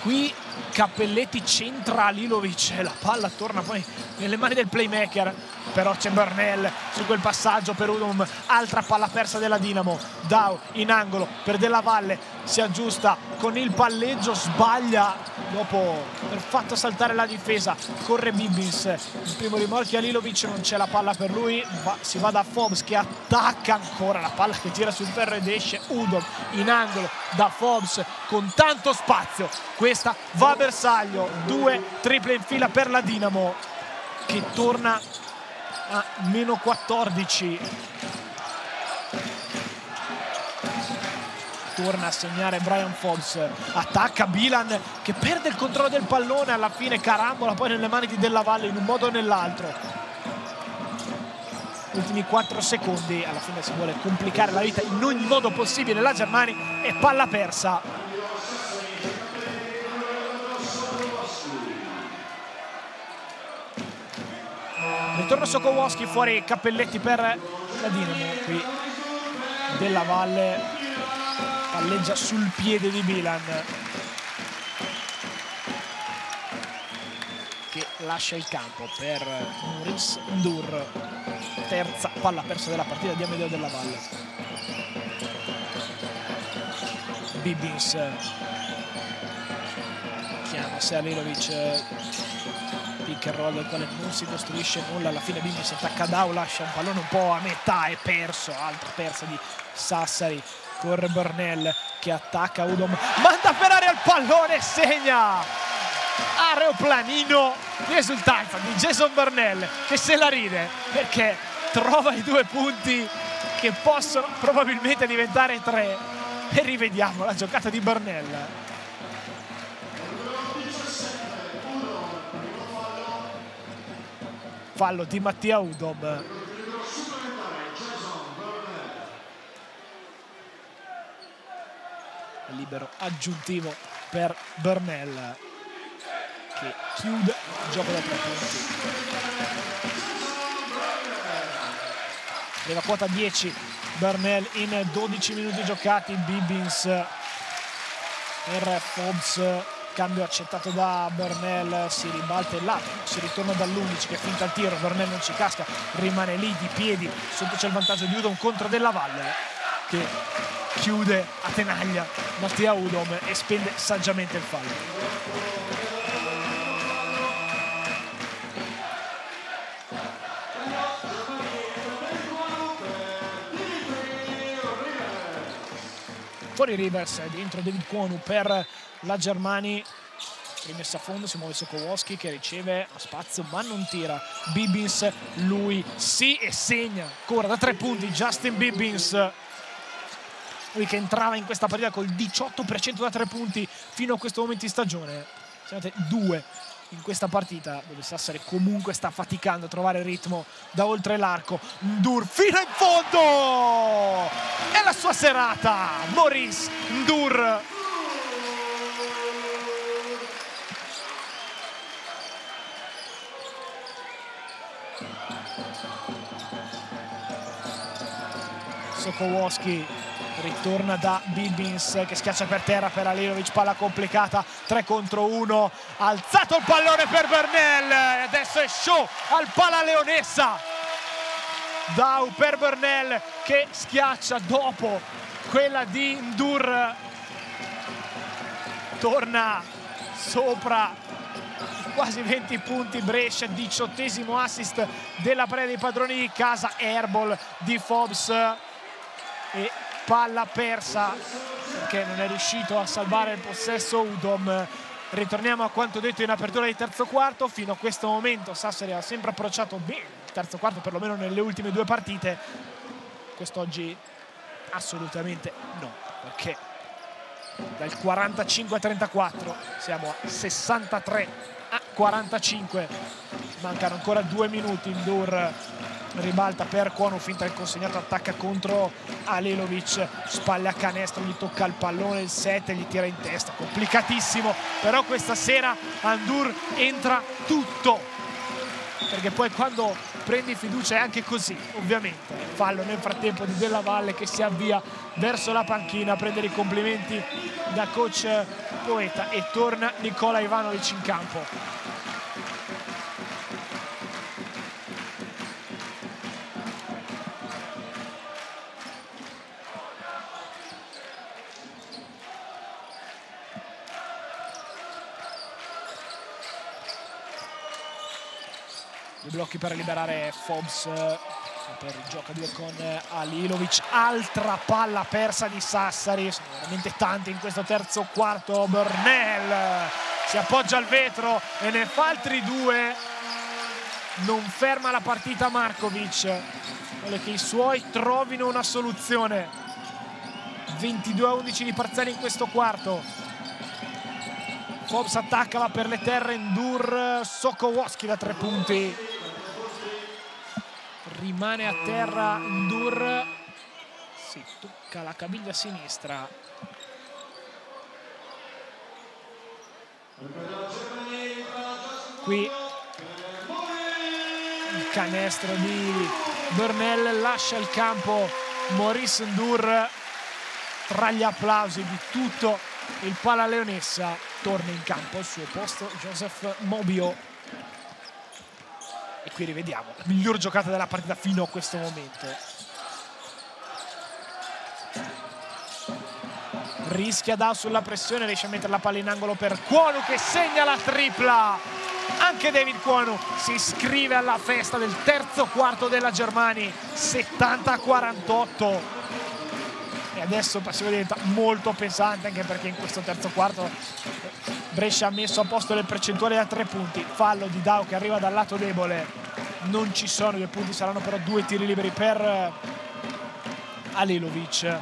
Qui Cappelletti centra Halilović, la palla torna poi nelle mani del playmaker, però c'è Burnell su quel passaggio per Udom, altra palla persa della Dinamo. Dowe in angolo per Della Valle, si aggiusta con il palleggio, sbaglia dopo aver fatto saltare la difesa, corre Bibbins, il primo rimorchio Halilović, non c'è la palla per lui, si va da Fobbs che attacca ancora, la palla che tira sul ferro ed esce. Udom in angolo da Fobbs con tanto spazio, questa va a bersaglio, 2 triple in fila per la Dinamo che torna a -14, torna a segnare Brian Fobbs, attacca Bilan che perde il controllo del pallone, alla fine carambola poi nelle mani di Della Valle in un modo o nell'altro. Ultimi 4 secondi, alla fine si vuole complicare la vita in ogni modo possibile la Germani e palla persa. Ritorno Sokolowski, fuori Cappelletti per la Dinamo, qui Della Valle palleggia sul piede di Bilan che lascia il campo per N'Dour, terza palla persa della partita di Amedeo Della Valle. Bibbins chiama Halilović, pick and roll del quale non si costruisce nulla, alla fine Bibbins attacca Dowe, lascia un pallone un po' a metà e perso, altra persa di Sassari. Corre Burnell che attacca Udom, manda per aria il pallone e segna! Aeroplanino di esultanza di Jason Burnell che se la ride perché trova i 2 punti che possono probabilmente diventare 3. E rivediamo la giocata di Burnell. Fallo di Mattia Udom. Libero aggiuntivo per Burnell che chiude il gioco da 3 punti. Arriva quota 10 Burnell in 12 minuti giocati. Bibbins per Fobbs Cambio accettato da Burnell, si ribalta il lato, si ritorna dall'11 che finta il tiro, Burnell non ci casca, rimane lì di piedi, sotto c'è il vantaggio di Udom contro Della Valle che chiude a tenaglia Mattia Udom e spende saggiamente il fallo. Fuori Rivers, dentro David Cuono per la Germani, rimessa a fondo, si muove Sokolowski che riceve a spazio ma non tira. Bibbins, lui sì e segna, ancora da 3 punti Justin Bibbins, lui che entrava in questa partita col 18% da 3 punti fino a questo momento di stagione. Siete 2 in questa partita dove Sassari comunque sta faticando a trovare il ritmo da oltre l'arco. N'Dour fino in fondo! E la sua serata, Maurice N'Dour. Sokolowski ritorna da Bibbins che schiaccia per terra per Halilović, palla complicata, 3 contro 1, alzato il pallone per Burnell e adesso è show al Palaleonessa. Dowe per Burnell che schiaccia dopo quella di N'Dour, torna sopra quasi 20 punti Brescia, 18° assist della Pre dei padroni di casa, airball di Fobbs e palla persa perché non è riuscito a salvare il possesso Udom. Ritorniamo a quanto detto in apertura di terzo quarto, fino a questo momento Sassari ha sempre approcciato bene terzo quarto, perlomeno nelle ultime 2 partite, quest'oggi assolutamente no, perché dal 45 a 34 siamo a 63 a 45, mancano ancora 2 minuti. N'Dour ribalta per Cuono, finta il consegnato, attacca contro Halilović, spalle a canestro, gli tocca il pallone, il 7, gli tira in testa, complicatissimo, però questa sera N'Dour entra tutto, perché poi quando prendi fiducia è anche così, ovviamente. Fallo nel frattempo di Della Valle che si avvia verso la panchina a prendere i complimenti da coach Poeta e torna Nikola Ivanović in campo. Blocchi per liberare Fobbs per il gioco a 2 con Halilović, altra palla persa di Sassari, sono veramente tante in questo terzo quarto. Burnell si appoggia al vetro e ne fa altri 2, non ferma la partita Marković, vuole che i suoi trovino una soluzione. 22-11 di parziale in questo quarto. Fobbs attacca, va per le terre, N'Dour, Sokolowski da 3 punti. Rimane a terra N'Dour, si tocca la caviglia sinistra. Qui il canestro di Burnell lascia il campo Maurice N'Dour, tra gli applausi di tutto il Palaleonessa. Torna in campo al suo posto Joseph Mobio e qui rivediamo la miglior giocata della partita fino a questo momento. Rischia Dowe sulla pressione, riesce a mettere la palla in angolo per Cuono che segna la tripla. Anche David Cuono si iscrive alla festa del terzo quarto della Germani, 70-48. E adesso il passivo diventa molto pesante, anche perché in questo terzo quarto Brescia ha messo a posto le percentuali da 3 punti. Fallo di Dowe che arriva dal lato debole, non ci sono 2 punti, saranno però 2 tiri liberi per Halilović.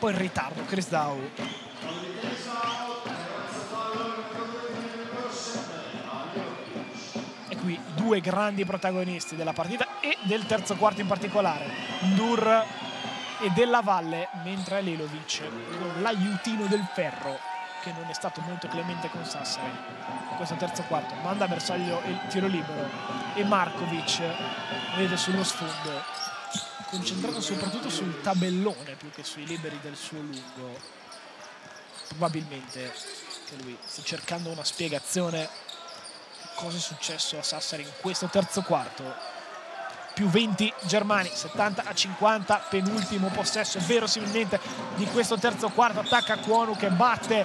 Poi in ritardo Chris Dowe. E qui 2 grandi protagonisti della partita e del terzo quarto in particolare, N'Dour e Della Valle, mentre Halilović con l'aiutino del ferro che non è stato molto clemente con Sassari in questo terzo quarto, manda a bersaglio il tiro libero e Marković vede sullo sfondo, concentrato soprattutto sul tabellone più che sui liberi del suo lungo, probabilmente Anche lui sta cercando una spiegazione. Cosa è successo a Sassari in questo terzo quarto? Più 20 Germani, 70-50, penultimo possesso verosimilmente di questo terzo quarto. Attacca Cuono che batte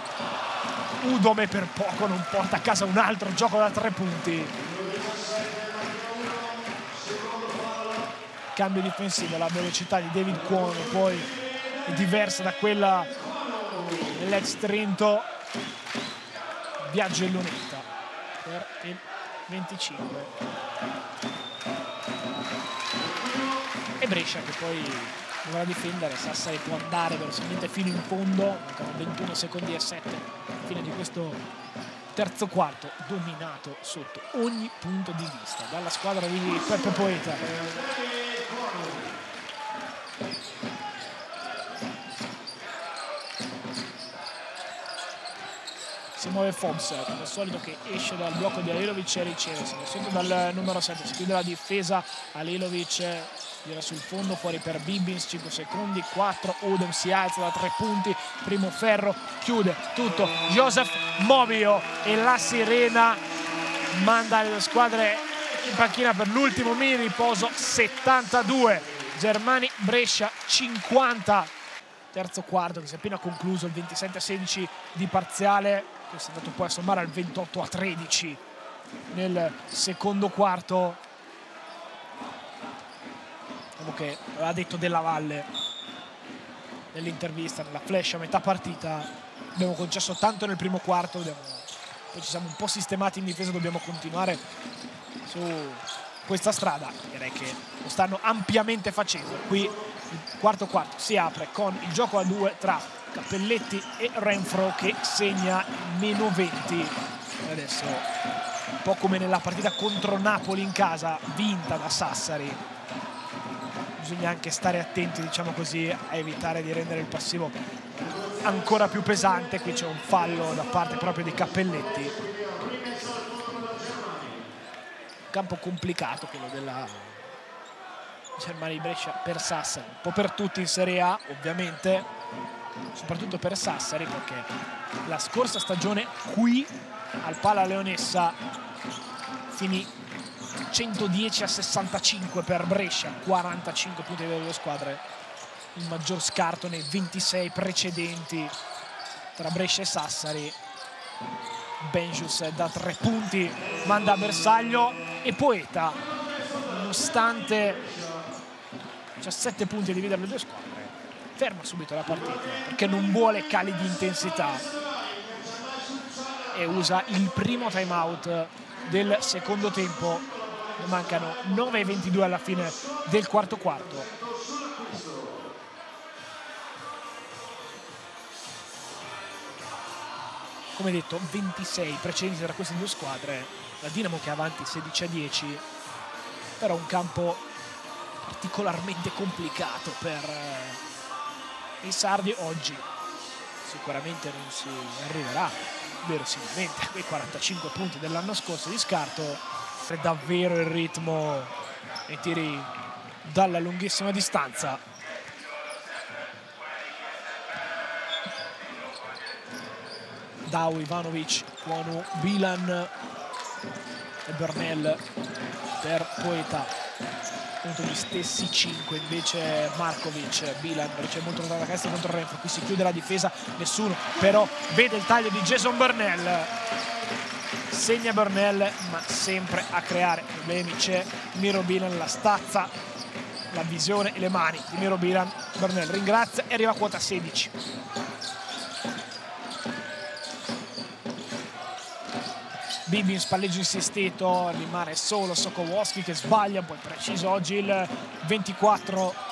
Udom e per poco non porta a casa un altro gioco da 3 punti. Cambio difensivo, la velocità di David Cuono poi è diversa da quella dell'ex Trento. Viaggio in lunetta per il 25 e Brescia che poi dovrà difendere. Sassari può andare velocemente fino in fondo, mancano 21 secondi e 7 fine di questo terzo quarto, dominato sotto ogni punto di vista dalla squadra di Peppe Poeta. Si muove Fobbs, come al solito, che esce dal blocco di Halilović e riceve, si va sotto dal numero 7, si chiude la difesa. Halilović gira sul fondo, fuori per Bibbins, 5 secondi, 4, Udom si alza da 3 punti, primo ferro, chiude tutto Joseph Mobio e la sirena manda le squadre in panchina per l'ultimo mini riposo. 72, Germani Brescia 50, terzo quarto che si è appena concluso, il 27-16 di parziale, che è stato poi a sommare al 28-13 nel secondo quarto. Che aveva detto Della Valle nell'intervista, nella flash a metà partita: abbiamo concesso tanto nel primo quarto, poi ci siamo un po' sistemati in difesa, dobbiamo continuare su questa strada. Direi che lo stanno ampiamente facendo. Qui il quarto quarto si apre con il gioco a 2 tra Cappelletti e Renfro, che segna meno 20 adesso, un po' come nella partita contro Napoli in casa vinta da Sassari. Bisogna anche stare attenti, diciamo così, a evitare di rendere il passivo ancora più pesante. Qui c'è un fallo da parte proprio di Cappelletti. Campo complicato quello della Germani Brescia per Sassari, un po' per tutti in Serie A ovviamente, soprattutto per Sassari, perché la scorsa stagione qui al Palaleonessa finì 110-65 per Brescia, 45 punti delle due squadre, il maggior scarto nei 26 precedenti tra Brescia e Sassari. Bendzius da 3 punti manda a bersaglio e Poeta, nonostante 17 punti a dividere le due squadre, ferma subito la partita perché non vuole cali di intensità e usa il primo time out del secondo tempo. Mancano 9:22 alla fine del quarto quarto. Come detto, 26 precedenti tra queste due squadre, la Dinamo che è avanti 16-10, però un campo particolarmente complicato per i sardi oggi. Sicuramente non si arriverà verosimilmente a quei 45 punti dell'anno scorso di scarto. Davvero il ritmo e tiri dalla lunghissima distanza. Dowe, Ivanović, Cuono, Bilan e Burnell per Poeta. Contro gli stessi 5 invece Marković. Bilan riceve molto lontano da destra contro Renfro, qui si chiude la difesa, nessuno però vede il taglio di Jason Burnell. Segna Burnell, ma sempre a creare problemi c'è Miro Bilan, la stazza, la visione e le mani di Miro Bilan. Burnell ringrazia e arriva a quota 16. Bibbins, palleggio insistito, rimane solo Sokolowski che sbaglia, poi preciso oggi il 24.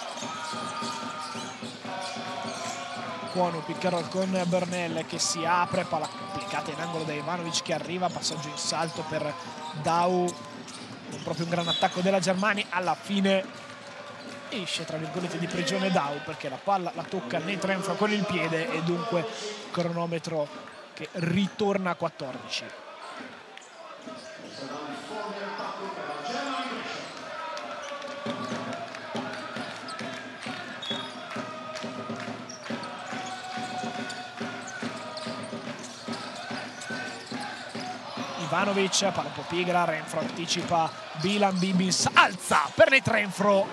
Cuono, pick and roll con Burnell che si apre, palla complicata in angolo da Ivanović che arriva, passaggio in salto per Dowe, non proprio un gran attacco della Germani. Alla fine esce tra virgolette di prigione Dowe, perché la palla la tocca né Renfro con il piede e dunque cronometro che ritorna a 14. Ivanović, palla un po' pigra, Renfro anticipa Bilan, Bibbins alza per net Renfro.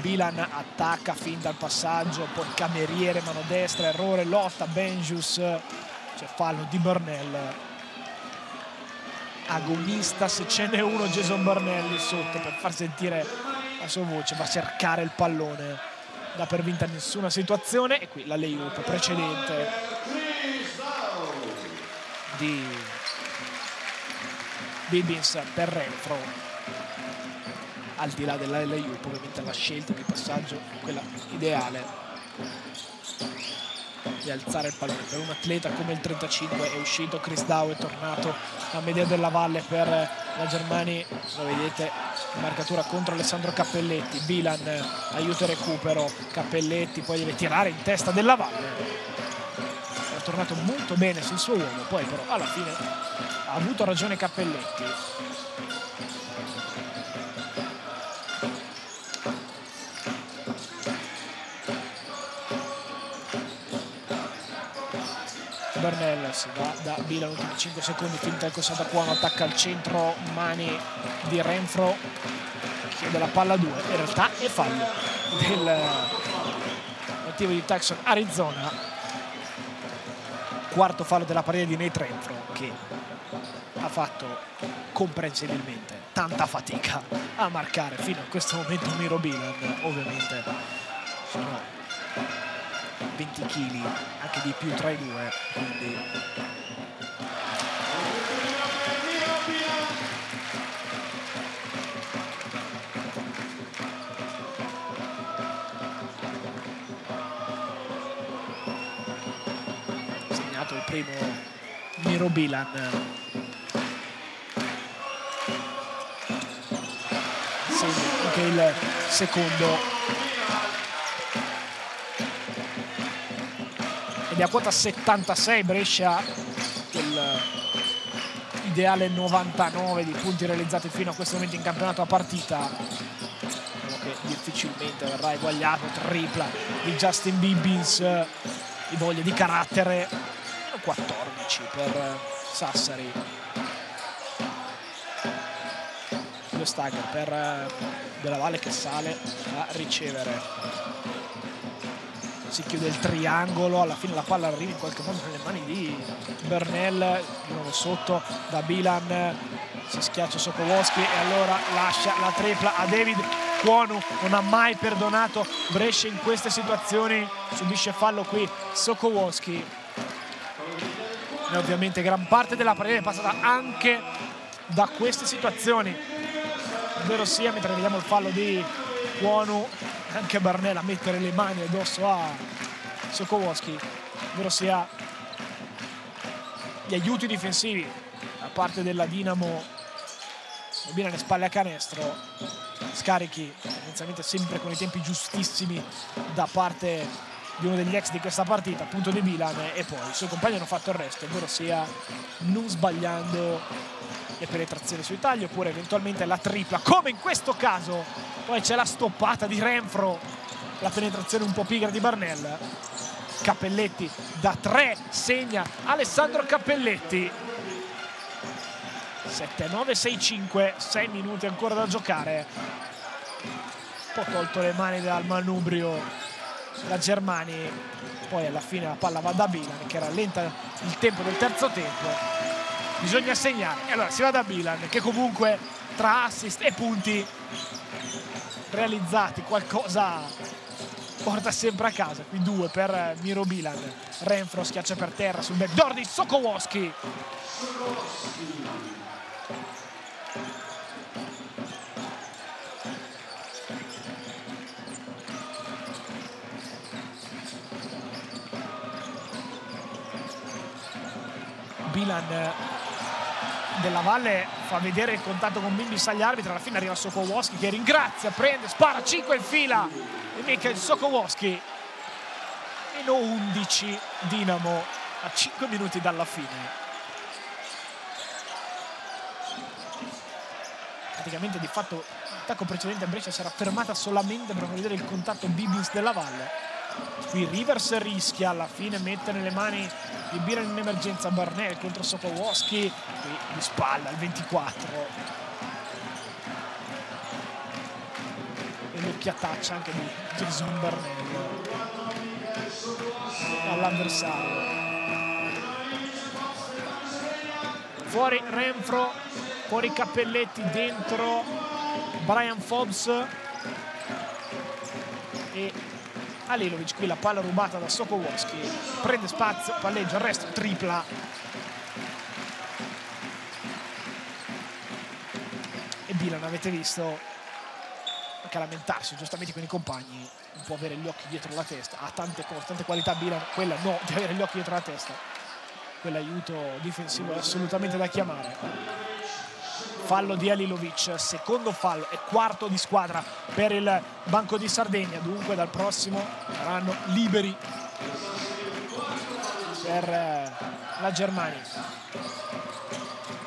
Bilan attacca fin dal passaggio, poi cameriere, mano destra, errore, lotta, Bendzius, c'è fallo di Burnell. Agonista, se ce n'è uno, Jason Burnell sotto per far sentire la sua voce, va a cercare il pallone, da per vinta nessuna situazione e qui la layup precedente di Bibbins per Renfro. Al di là della layup, ovviamente la scelta di passaggio, quella ideale di alzare il pallone per un atleta come il 35. È uscito Chris Dowe, è tornato Amedeo Della Valle per la Germani. Lo vedete, marcatura contro Alessandro Cappelletti. Bilan aiuto e recupero, Cappelletti poi deve tirare in testa Della Valle, è tornato molto bene sul suo uomo, poi però alla fine ha avuto ragione Cappelletti. Burnell si va da Bilan, ultimi 5 secondi, finta il cosciato da Cuono, attacca al centro, mani di Renfro, chiede la palla 2, in realtà è fallo del motivo di Tucson Arizona, quarto fallo della partita di Nate Renfro, che ha fatto comprensibilmente tanta fatica a marcare fino a questo momento Miro Bilan. Ovviamente sono 20 kg, anche di più tra i due, quindi segnato il primo Miro Bilan. Segna anche il secondo. A quota 76 Brescia, l'ideale 99 di punti realizzati fino a questo momento in campionato a partita, che difficilmente verrà eguagliato. Tripla di Justin Bibbins, di voglia, di carattere, 14 per Sassari, due stagger per Della Valle che sale a ricevere. Si chiude il triangolo, alla fine la palla arriva in qualche modo nelle mani di Burnell, di nuovo sotto da Bilan, si schiaccia Sokolowski e allora lascia la tripla a David Cuono. Non ha mai perdonato Brescia in queste situazioni, subisce fallo qui Sokolowski. E ovviamente gran parte della partita è passata anche da queste situazioni, ovvero sia, mentre vediamo il fallo di Cuono, anche Burnell a mettere le mani addosso a Sokolowski, ovvero sia gli aiuti difensivi da parte della Dinamo. Bilan le spalle a canestro, scarichi inizialmente sempre con i tempi giustissimi da parte di uno degli ex di questa partita, appunto di Bilan, e poi i suoi compagni hanno fatto il resto, ovvero sia non sbagliando le penetrazioni sui tagli oppure eventualmente la tripla, come in questo caso. Poi c'è la stoppata di Renfro, la penetrazione un po' pigra di Burnell. Cappelletti da 3 segna Alessandro Cappelletti. 7-9, 6-5, 6 minuti ancora da giocare. Un po' tolto le mani dal manubrio la Germani, poi alla fine la palla va da Bilan che rallenta il tempo del terzo tempo. Bisogna segnare, e allora si va da Bilan che comunque tra assist e punti realizzati qualcosa porta sempre a casa. Qui 2 per Miro Bilan. Renfro schiaccia per terra sul backdoor di Sokolowski. Bilan Della Valle fa vedere il contatto con Bibbins agli arbitri, alla fine arriva Sokolowski che ringrazia, prende, spara, 5 in fila e Michael Sokolowski. Meno 11 Dinamo a 5 minuti dalla fine. praticamente di fatto l'attacco precedente a Brescia si era fermata solamente per vedere il contatto Bibbins della Valle. Qui Rivers rischia, alla fine mette nelle mani di Bilan in emergenza Burnell contro Sokolowski e di spalla al 24. E l'occhiataccia anche di Jason Burnell all'avversario. Fuori Renfro, fuori Cappelletti, dentro Brian Fobbs e Halilović. Qui la palla rubata da Sokolowski, prende spazio, palleggia, arresto, tripla. E Bilan, avete visto, anche lamentarsi giustamente con i compagni, non può avere gli occhi dietro la testa, ha tante cose, tante qualità Bilan, quella no, di avere gli occhi dietro la testa. Quell'aiuto difensivo è assolutamente da chiamare. Fallo di Halilović, secondo fallo e quarto di squadra per il Banco di Sardegna, dunque dal prossimo saranno liberi per la Germania.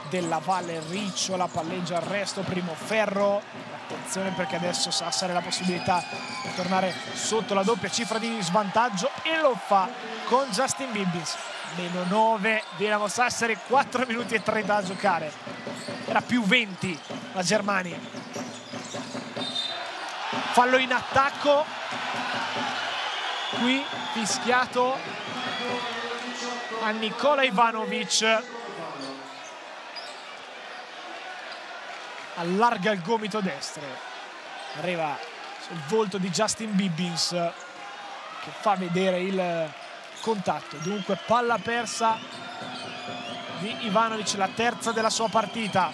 Della Valle ricciola, palleggia, arresto, primo ferro. Attenzione perché adesso Sassari ha la possibilità di tornare sotto la doppia cifra di svantaggio e lo fa con Justin Bibbins. Meno 9, Dinamo Sassari, 4 minuti e 30 da giocare. Era più 20 la Germania. Fallo in attacco. Qui fischiato a Nikola Ivanović. Allarga il gomito destro. Arriva sul volto di Justin Bibbins che fa vedere il contatto, dunque palla persa di Ivanović, la terza della sua partita.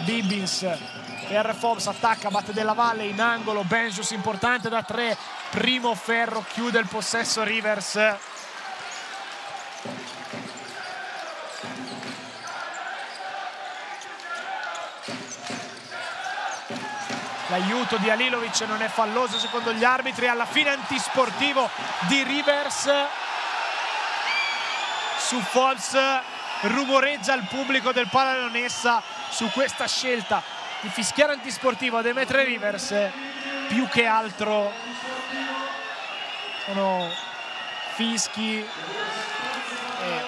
Bibbins per Fobbs, attacca, batte Della Valle in angolo, Bendzius importante da 3, primo ferro, chiude il possesso Rivers. L'aiuto di Halilović non è falloso secondo gli arbitri, alla fine antisportivo di Rivers su Fobbs. Rumoreggia il pubblico del Palaleonessa su questa scelta di fischiare antisportivo a Demetrio Rivers. Più che altro sono fischi e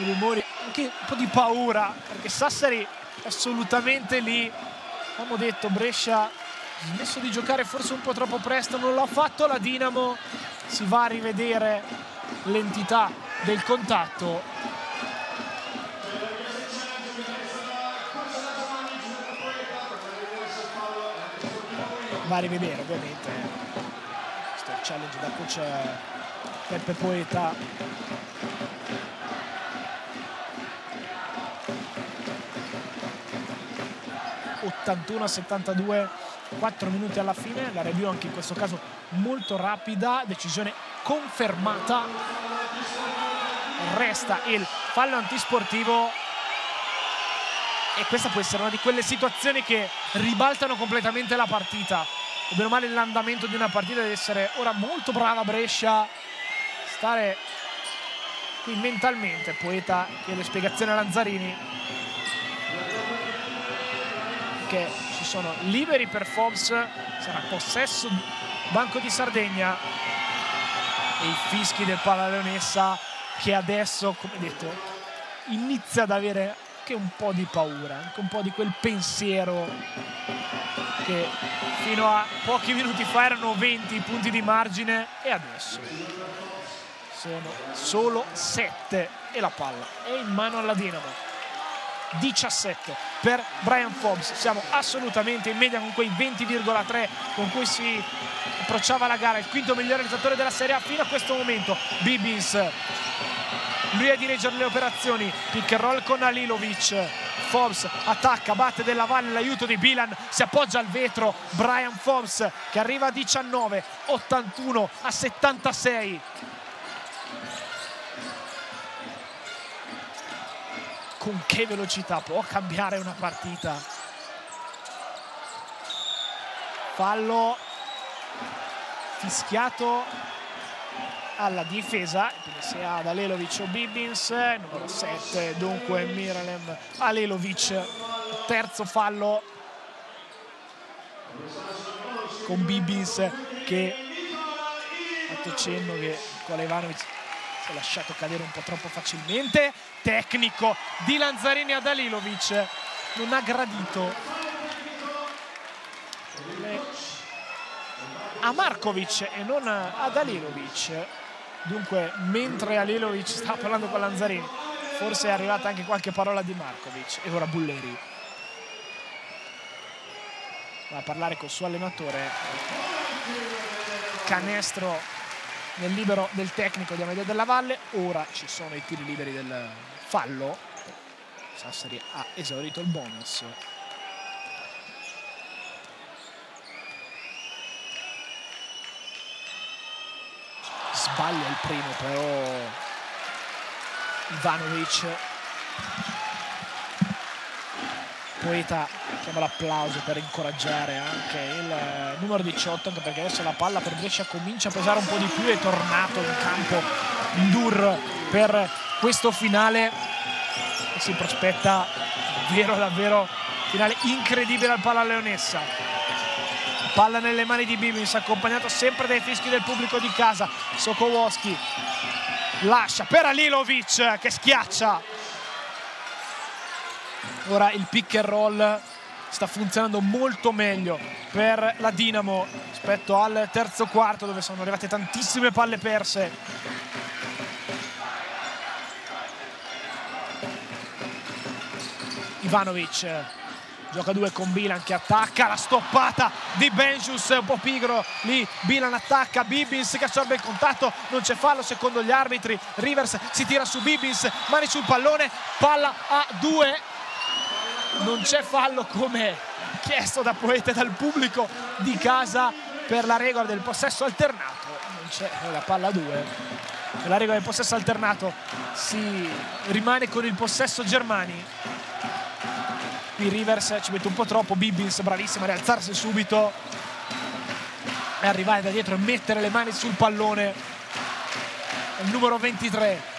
i rumori, anche un po' di paura perché Sassari è assolutamente lì. Abbiamo detto, Brescia ha smesso di giocare forse un po' troppo presto, non l'ha fatto la Dinamo, si va a rivedere l'entità del contatto. Va a rivedere ovviamente questo challenge da coach Peppe Poeta. ...81-72, 4 minuti alla fine, la review anche in questo caso molto rapida, decisione confermata, resta il fallo antisportivo e questa può essere una di quelle situazioni che ribaltano completamente la partita, o bene o male l'andamento di una partita. Deve essere ora molto brava Brescia, stare qui mentalmente. Poeta chiede spiegazione a Lanzarini. Che ci sono liberi per Fobbs, sarà possesso Banco di Sardegna e i fischi del Palaleonessa che adesso, come detto, inizia ad avere anche un po' di paura, anche un po' di quel pensiero che fino a pochi minuti fa erano 20 punti di margine e adesso sono solo 7 e la palla è in mano alla Dinamo. 17 per Brian Fobbs, siamo assolutamente in media con quei 20,3 con cui si approcciava la gara, il quinto miglior realizzatore della Serie A fino a questo momento. Bibbins, lui a dirigere le operazioni, pick and roll con Halilović. Fobbs attacca, batte Della Valle, l'aiuto di Bilan, si appoggia al vetro Brian Fobbs che arriva a 19, 81-76. Con che velocità può cambiare una partita. Fallo fischiato alla difesa, quindi se ad Halilović o Bibbins, numero 7 dunque Miralem Halilović, terzo fallo con Bibbins che ha fatto cenno che con Ivanović si è lasciato cadere un po' troppo facilmente. Tecnico di Lanzarini ad Halilović, non ha gradito a Marković e non ad Halilović. Dunque mentre Halilović stava parlando con Lanzarini forse è arrivata anche qualche parola di Marković, e ora Bulleri va a parlare col suo allenatore. Canestro nel libero del tecnico di Amedeo Della Valle. Ora ci sono i tiri liberi del fallo, Sassari ha esaurito il bonus. Sbaglia il primo però Ivanović. Poeta chiama l'applauso per incoraggiare anche il numero 18, anche perché adesso la palla per Brescia comincia a pesare un po' di più. È tornato in campo N'Dour per questo finale e si prospetta davvero finale incredibile al Palaleonessa. Palla nelle mani di Bibbins, accompagnato sempre dai fischi del pubblico di casa. Sokolowski lascia per Halilović che schiaccia. Ora il pick and roll sta funzionando molto meglio per la Dinamo rispetto al terzo quarto, dove sono arrivate tantissime palle perse. Ivanović gioca due con Bilan che attacca, la stoppata di Bendzius, un po' pigro lì. Bilan attacca, Bibbins che assorbe il contatto, non c'è fallo secondo gli arbitri. Rivers si tira su Bibbins, mani sul pallone, palla a due. Non c'è fallo come chiesto da Poeta e dal pubblico di casa per la regola del possesso alternato. Non c'è la palla a due. Per la regola del possesso alternato si rimane con il possesso Germani. Qui Rivers ci mette un po' troppo, Bibbins bravissima a rialzarsi subito e arrivare da dietro e mettere le mani sul pallone. Il numero 23.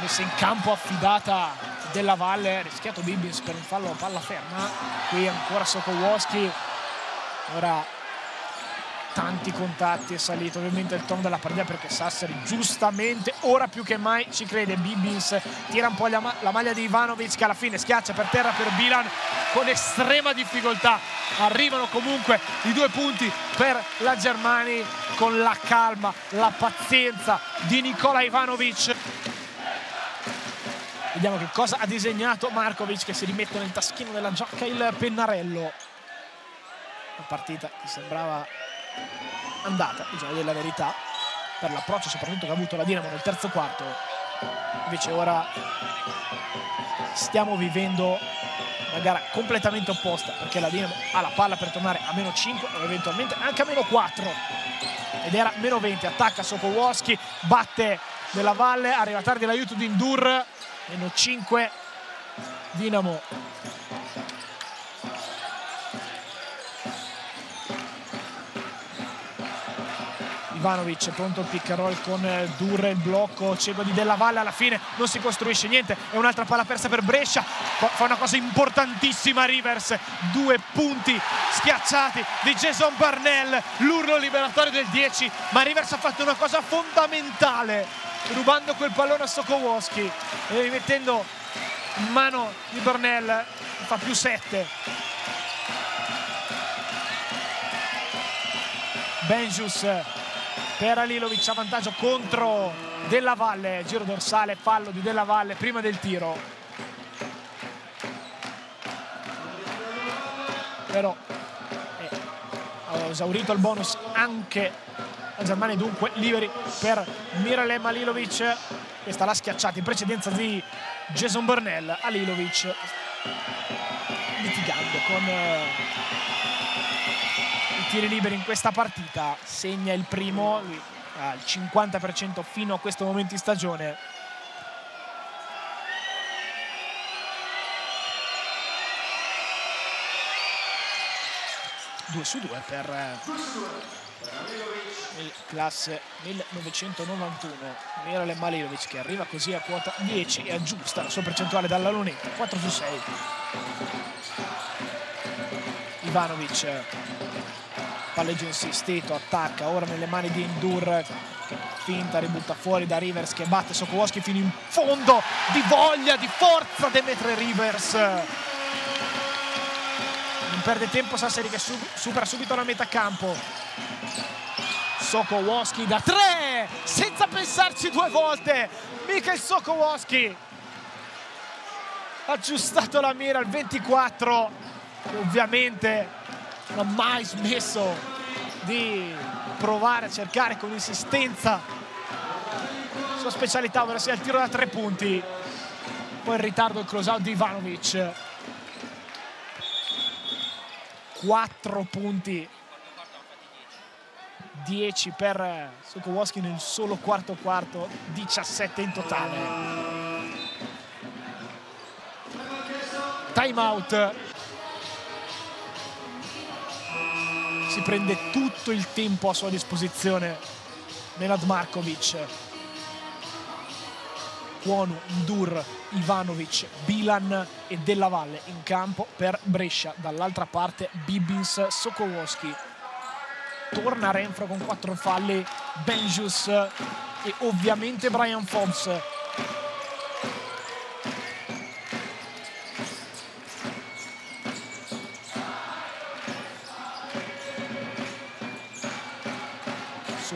Messa in campo affidata Della Valle, rischiato Bibbins per un fallo a palla ferma. Qui ancora Sokolowski. Ora tanti contatti, è salito ovviamente il tono della partita perché Sassari giustamente ora più che mai ci crede. Bibbins tira un po' la maglia di Ivanović che alla fine schiaccia per terra per Bilan con estrema difficoltà. Arrivano comunque i 2 punti per la Germani con la calma, la pazienza di Nikola Ivanović. Vediamo che cosa ha disegnato Marković, che si rimette nel taschino della giacca il pennarello. La partita che sembrava andata, diciamo della verità, per l'approccio soprattutto che ha avuto la Dinamo nel terzo quarto. Invece ora stiamo vivendo una gara completamente opposta, perché la Dinamo ha la palla per tornare a meno 5 o eventualmente anche a meno 4, ed era meno 20. Attacca Sokolowski, batte Della Valle, arriva tardi l'aiuto di N'Dour. Meno 5 Dinamo. Ivanović pronto il pick and roll con N'Dour, il blocco cieco di Della Valle, alla fine non si costruisce niente, è un'altra palla persa per Brescia. Fa una cosa importantissima Rivers, 2 punti schiacciati di Jason Burnell, l'urlo liberatorio del 10, ma Rivers ha fatto una cosa fondamentale rubando quel pallone a Sokolowski e rimettendo in mano di Burnell, fa più 7. Bendzius per Halilović a vantaggio contro Della Valle, giro dorsale, fallo di Della Valle prima del tiro. Però ha esaurito il bonus anche la Germania, dunque liberi per Miralem Halilović. Questa l'ha schiacciata in precedenza di Jason Burnell. Halilović litigando con tiri liberi in questa partita, segna il primo al 50% fino a questo momento in stagione. 2-2 per il classe 1991 Miralem Halilović, che arriva così a quota 10 e aggiusta la sua percentuale dalla lunetta, 4 su 6. Ivanović palleggio insistito, attacca ora nelle mani di N'Dour, che finta, ributta fuori da Rivers, che batte Sokolowski fino in fondo, di voglia, di forza Demetre Rivers. Non perde tempo Sassari, che supera subito la metà campo. Sokolowski da 3, senza pensarci due volte, Michael Sokolowski ha aggiustato la mira al 24, ovviamente non ha mai smesso di provare a cercare con insistenza la sua specialità, ovvero sia il tiro da 3 punti. Poi in ritardo il close out di Ivanović, 4 punti, 10 per Sokolowski nel solo quarto quarto, 17 in totale. Time out, si prende tutto il tempo a sua disposizione Nenad Marković. Cuono, N'Dour, Ivanović, Bilan e Della Valle in campo per Brescia. Dall'altra parte Bibbins, Sokolowski. Torna Renfro con 4 falli, Bendzius e ovviamente Brian Fobbs.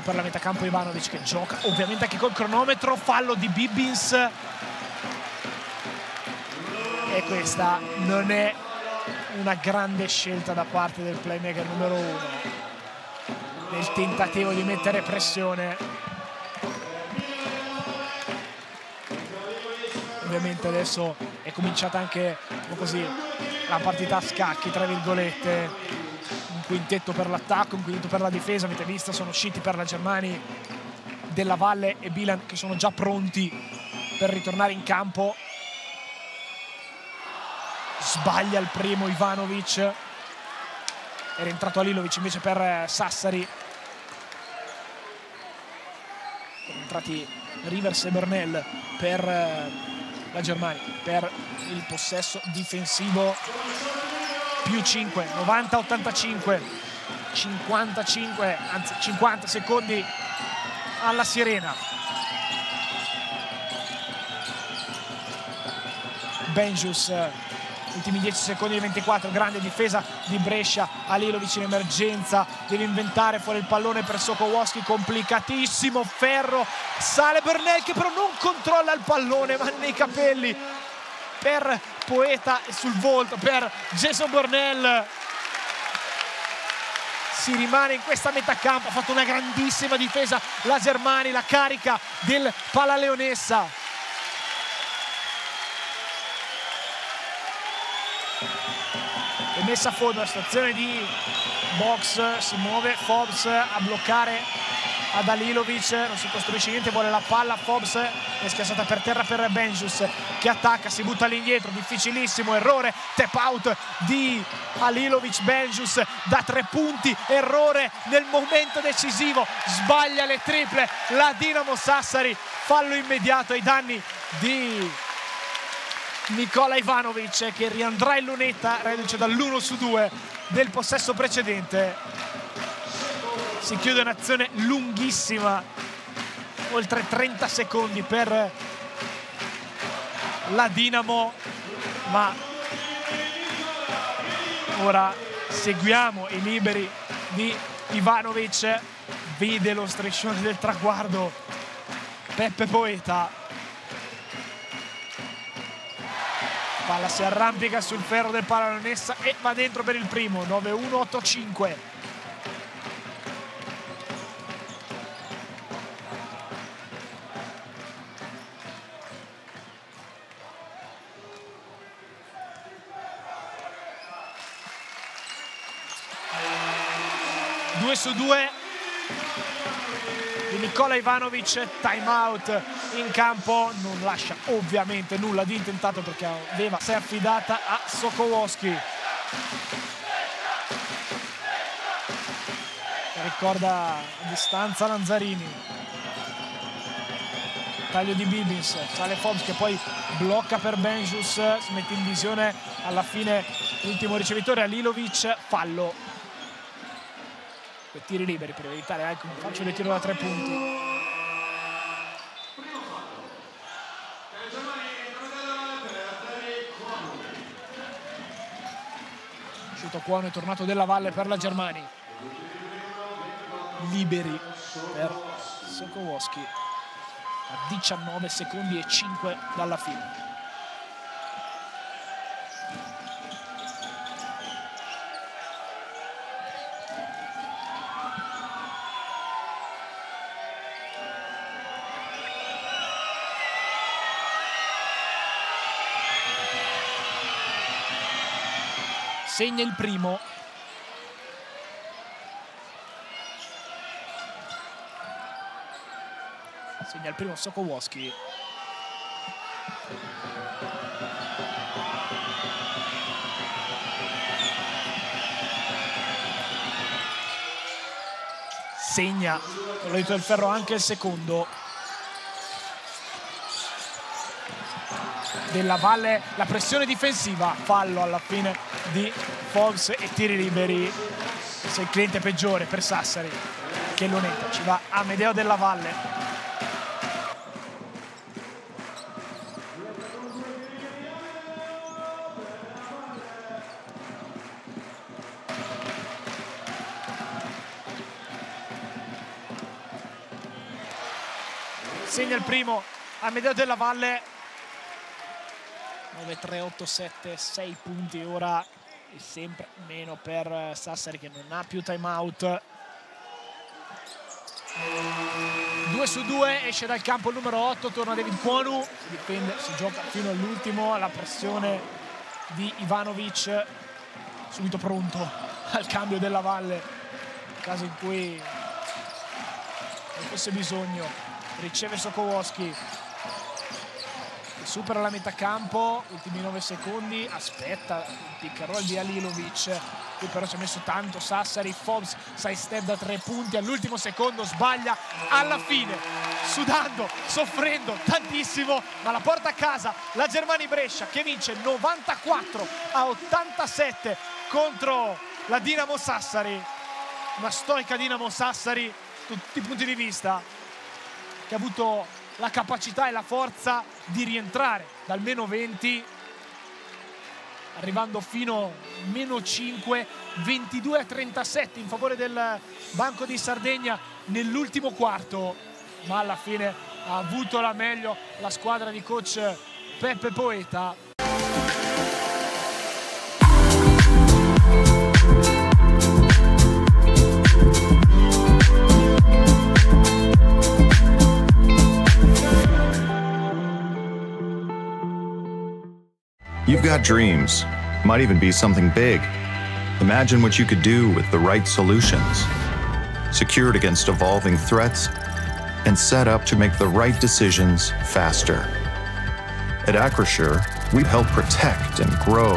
Per la metà campo Ivanović, che gioca ovviamente anche col cronometro, fallo di Bibbins, e questa non è una grande scelta da parte del playmaker numero 1 nel tentativo di mettere pressione. Ovviamente adesso è cominciata anche così la partita a scacchi, tra virgolette. Quintetto per l'attacco, un quintetto per la difesa, avete visto, sono usciti per la Germani Della Valle e Bilan, che sono già pronti per ritornare in campo. Sbaglia il primo Ivanović, è rientrato Halilović invece per Sassari. Sono entrati Rivers e Burnell per la Germani per il possesso difensivo. Più 5, 90-85, 55, anzi 50 secondi alla sirena. Bendzius, ultimi 10 secondi di 24, grande difesa di Brescia. Halilović in emergenza, deve inventare fuori il pallone per Sokolowski, complicatissimo ferro, sale Burnell, che però non controlla il pallone, ma nei capelli per Poeta e sul volto per Jason Burnell. Si rimane in questa metà campo, ha fatto una grandissima difesa la Germani, la carica del Palaleonessa. E messa a fondo la situazione di box, si muove Fobbs a bloccare ad Halilović, non si costruisce niente, vuole la palla Fobbs, è schiacciata per terra per Bendzius, che attacca, si butta all'indietro, difficilissimo errore, tap out di Halilović. Bendzius da 3 punti, errore nel momento decisivo, sbaglia le triple la Dinamo Sassari, fallo immediato ai danni di Nikola Ivanović, che riandrà in lunetta, reduce dall'1 su 2 del possesso precedente. Si chiude un'azione lunghissima, oltre 30 secondi per la Dinamo, ma ora seguiamo i liberi di Ivanović, vede lo striscione del traguardo Peppe Poeta, palla si arrampica sul ferro del Palaleonessa e va dentro per il primo, 9-1-8-5. Su 2 di Nikola Ivanović, time out in campo, non lascia ovviamente nulla di intentato perché aveva si è affidata a Sokolowski. raccorda a distanza Lanzarini, taglio di Bibbins, sale Fobbs che poi blocca per Bendzius, si mette in visione alla fine l'ultimo ricevitore Halilović, fallo. Due tiri liberi per evitare anche un facile tiro da 3 punti. Cuono è tornato Della Valle per la Germani, liberi per Sokolowski a 19 secondi e 5 dalla fine. Segna il primo. Segna il primo Sokolowski. Segna con l'aiuto del ferro anche il secondo. Della Valle, la pressione difensiva, fallo alla fine di Fobbs e tiri liberi. Se il cliente peggiore per Sassari che lo netta, ci va Amedeo Della Valle. Segna il primo Amedeo Della Valle. 9-3, 8-7, 6 punti ora e sempre meno per Sassari che non ha più time out. 2 su 2, esce dal campo il numero 8, torna David Cuono, si gioca fino all'ultimo, la pressione di Ivanović, subito pronto al cambio Della Valle, nel caso in cui non fosse bisogno. Riceve Sokolowski, supera la metà campo, ultimi 9 secondi, aspetta il pick and roll di Halilović, qui però ci ha messo tanto Sassari. Fobbs side step da 3 punti, all'ultimo secondo sbaglia, alla fine sudando, soffrendo tantissimo, ma la porta a casa la Germani Brescia che vince 94-87 contro la Dinamo Sassari, una stoica Dinamo Sassari tutti i punti di vista, che ha avuto la capacità e la forza di rientrare dal meno 20 arrivando fino a meno 5, 22-37 in favore del Banco di Sardegna nell'ultimo quarto, ma alla fine ha avuto la meglio la squadra di coach Peppe Poeta. You've got dreams, might even be something big. Imagine what you could do with the right solutions, secured against evolving threats, and set up to make the right decisions faster. At Acrisure, we help protect and grow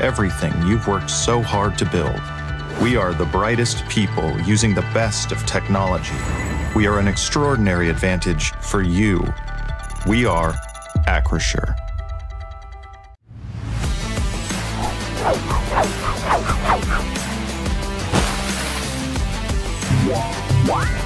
everything you've worked so hard to build. We are the brightest people using the best of technology. We are an extraordinary advantage for you. We are Acrisure. What?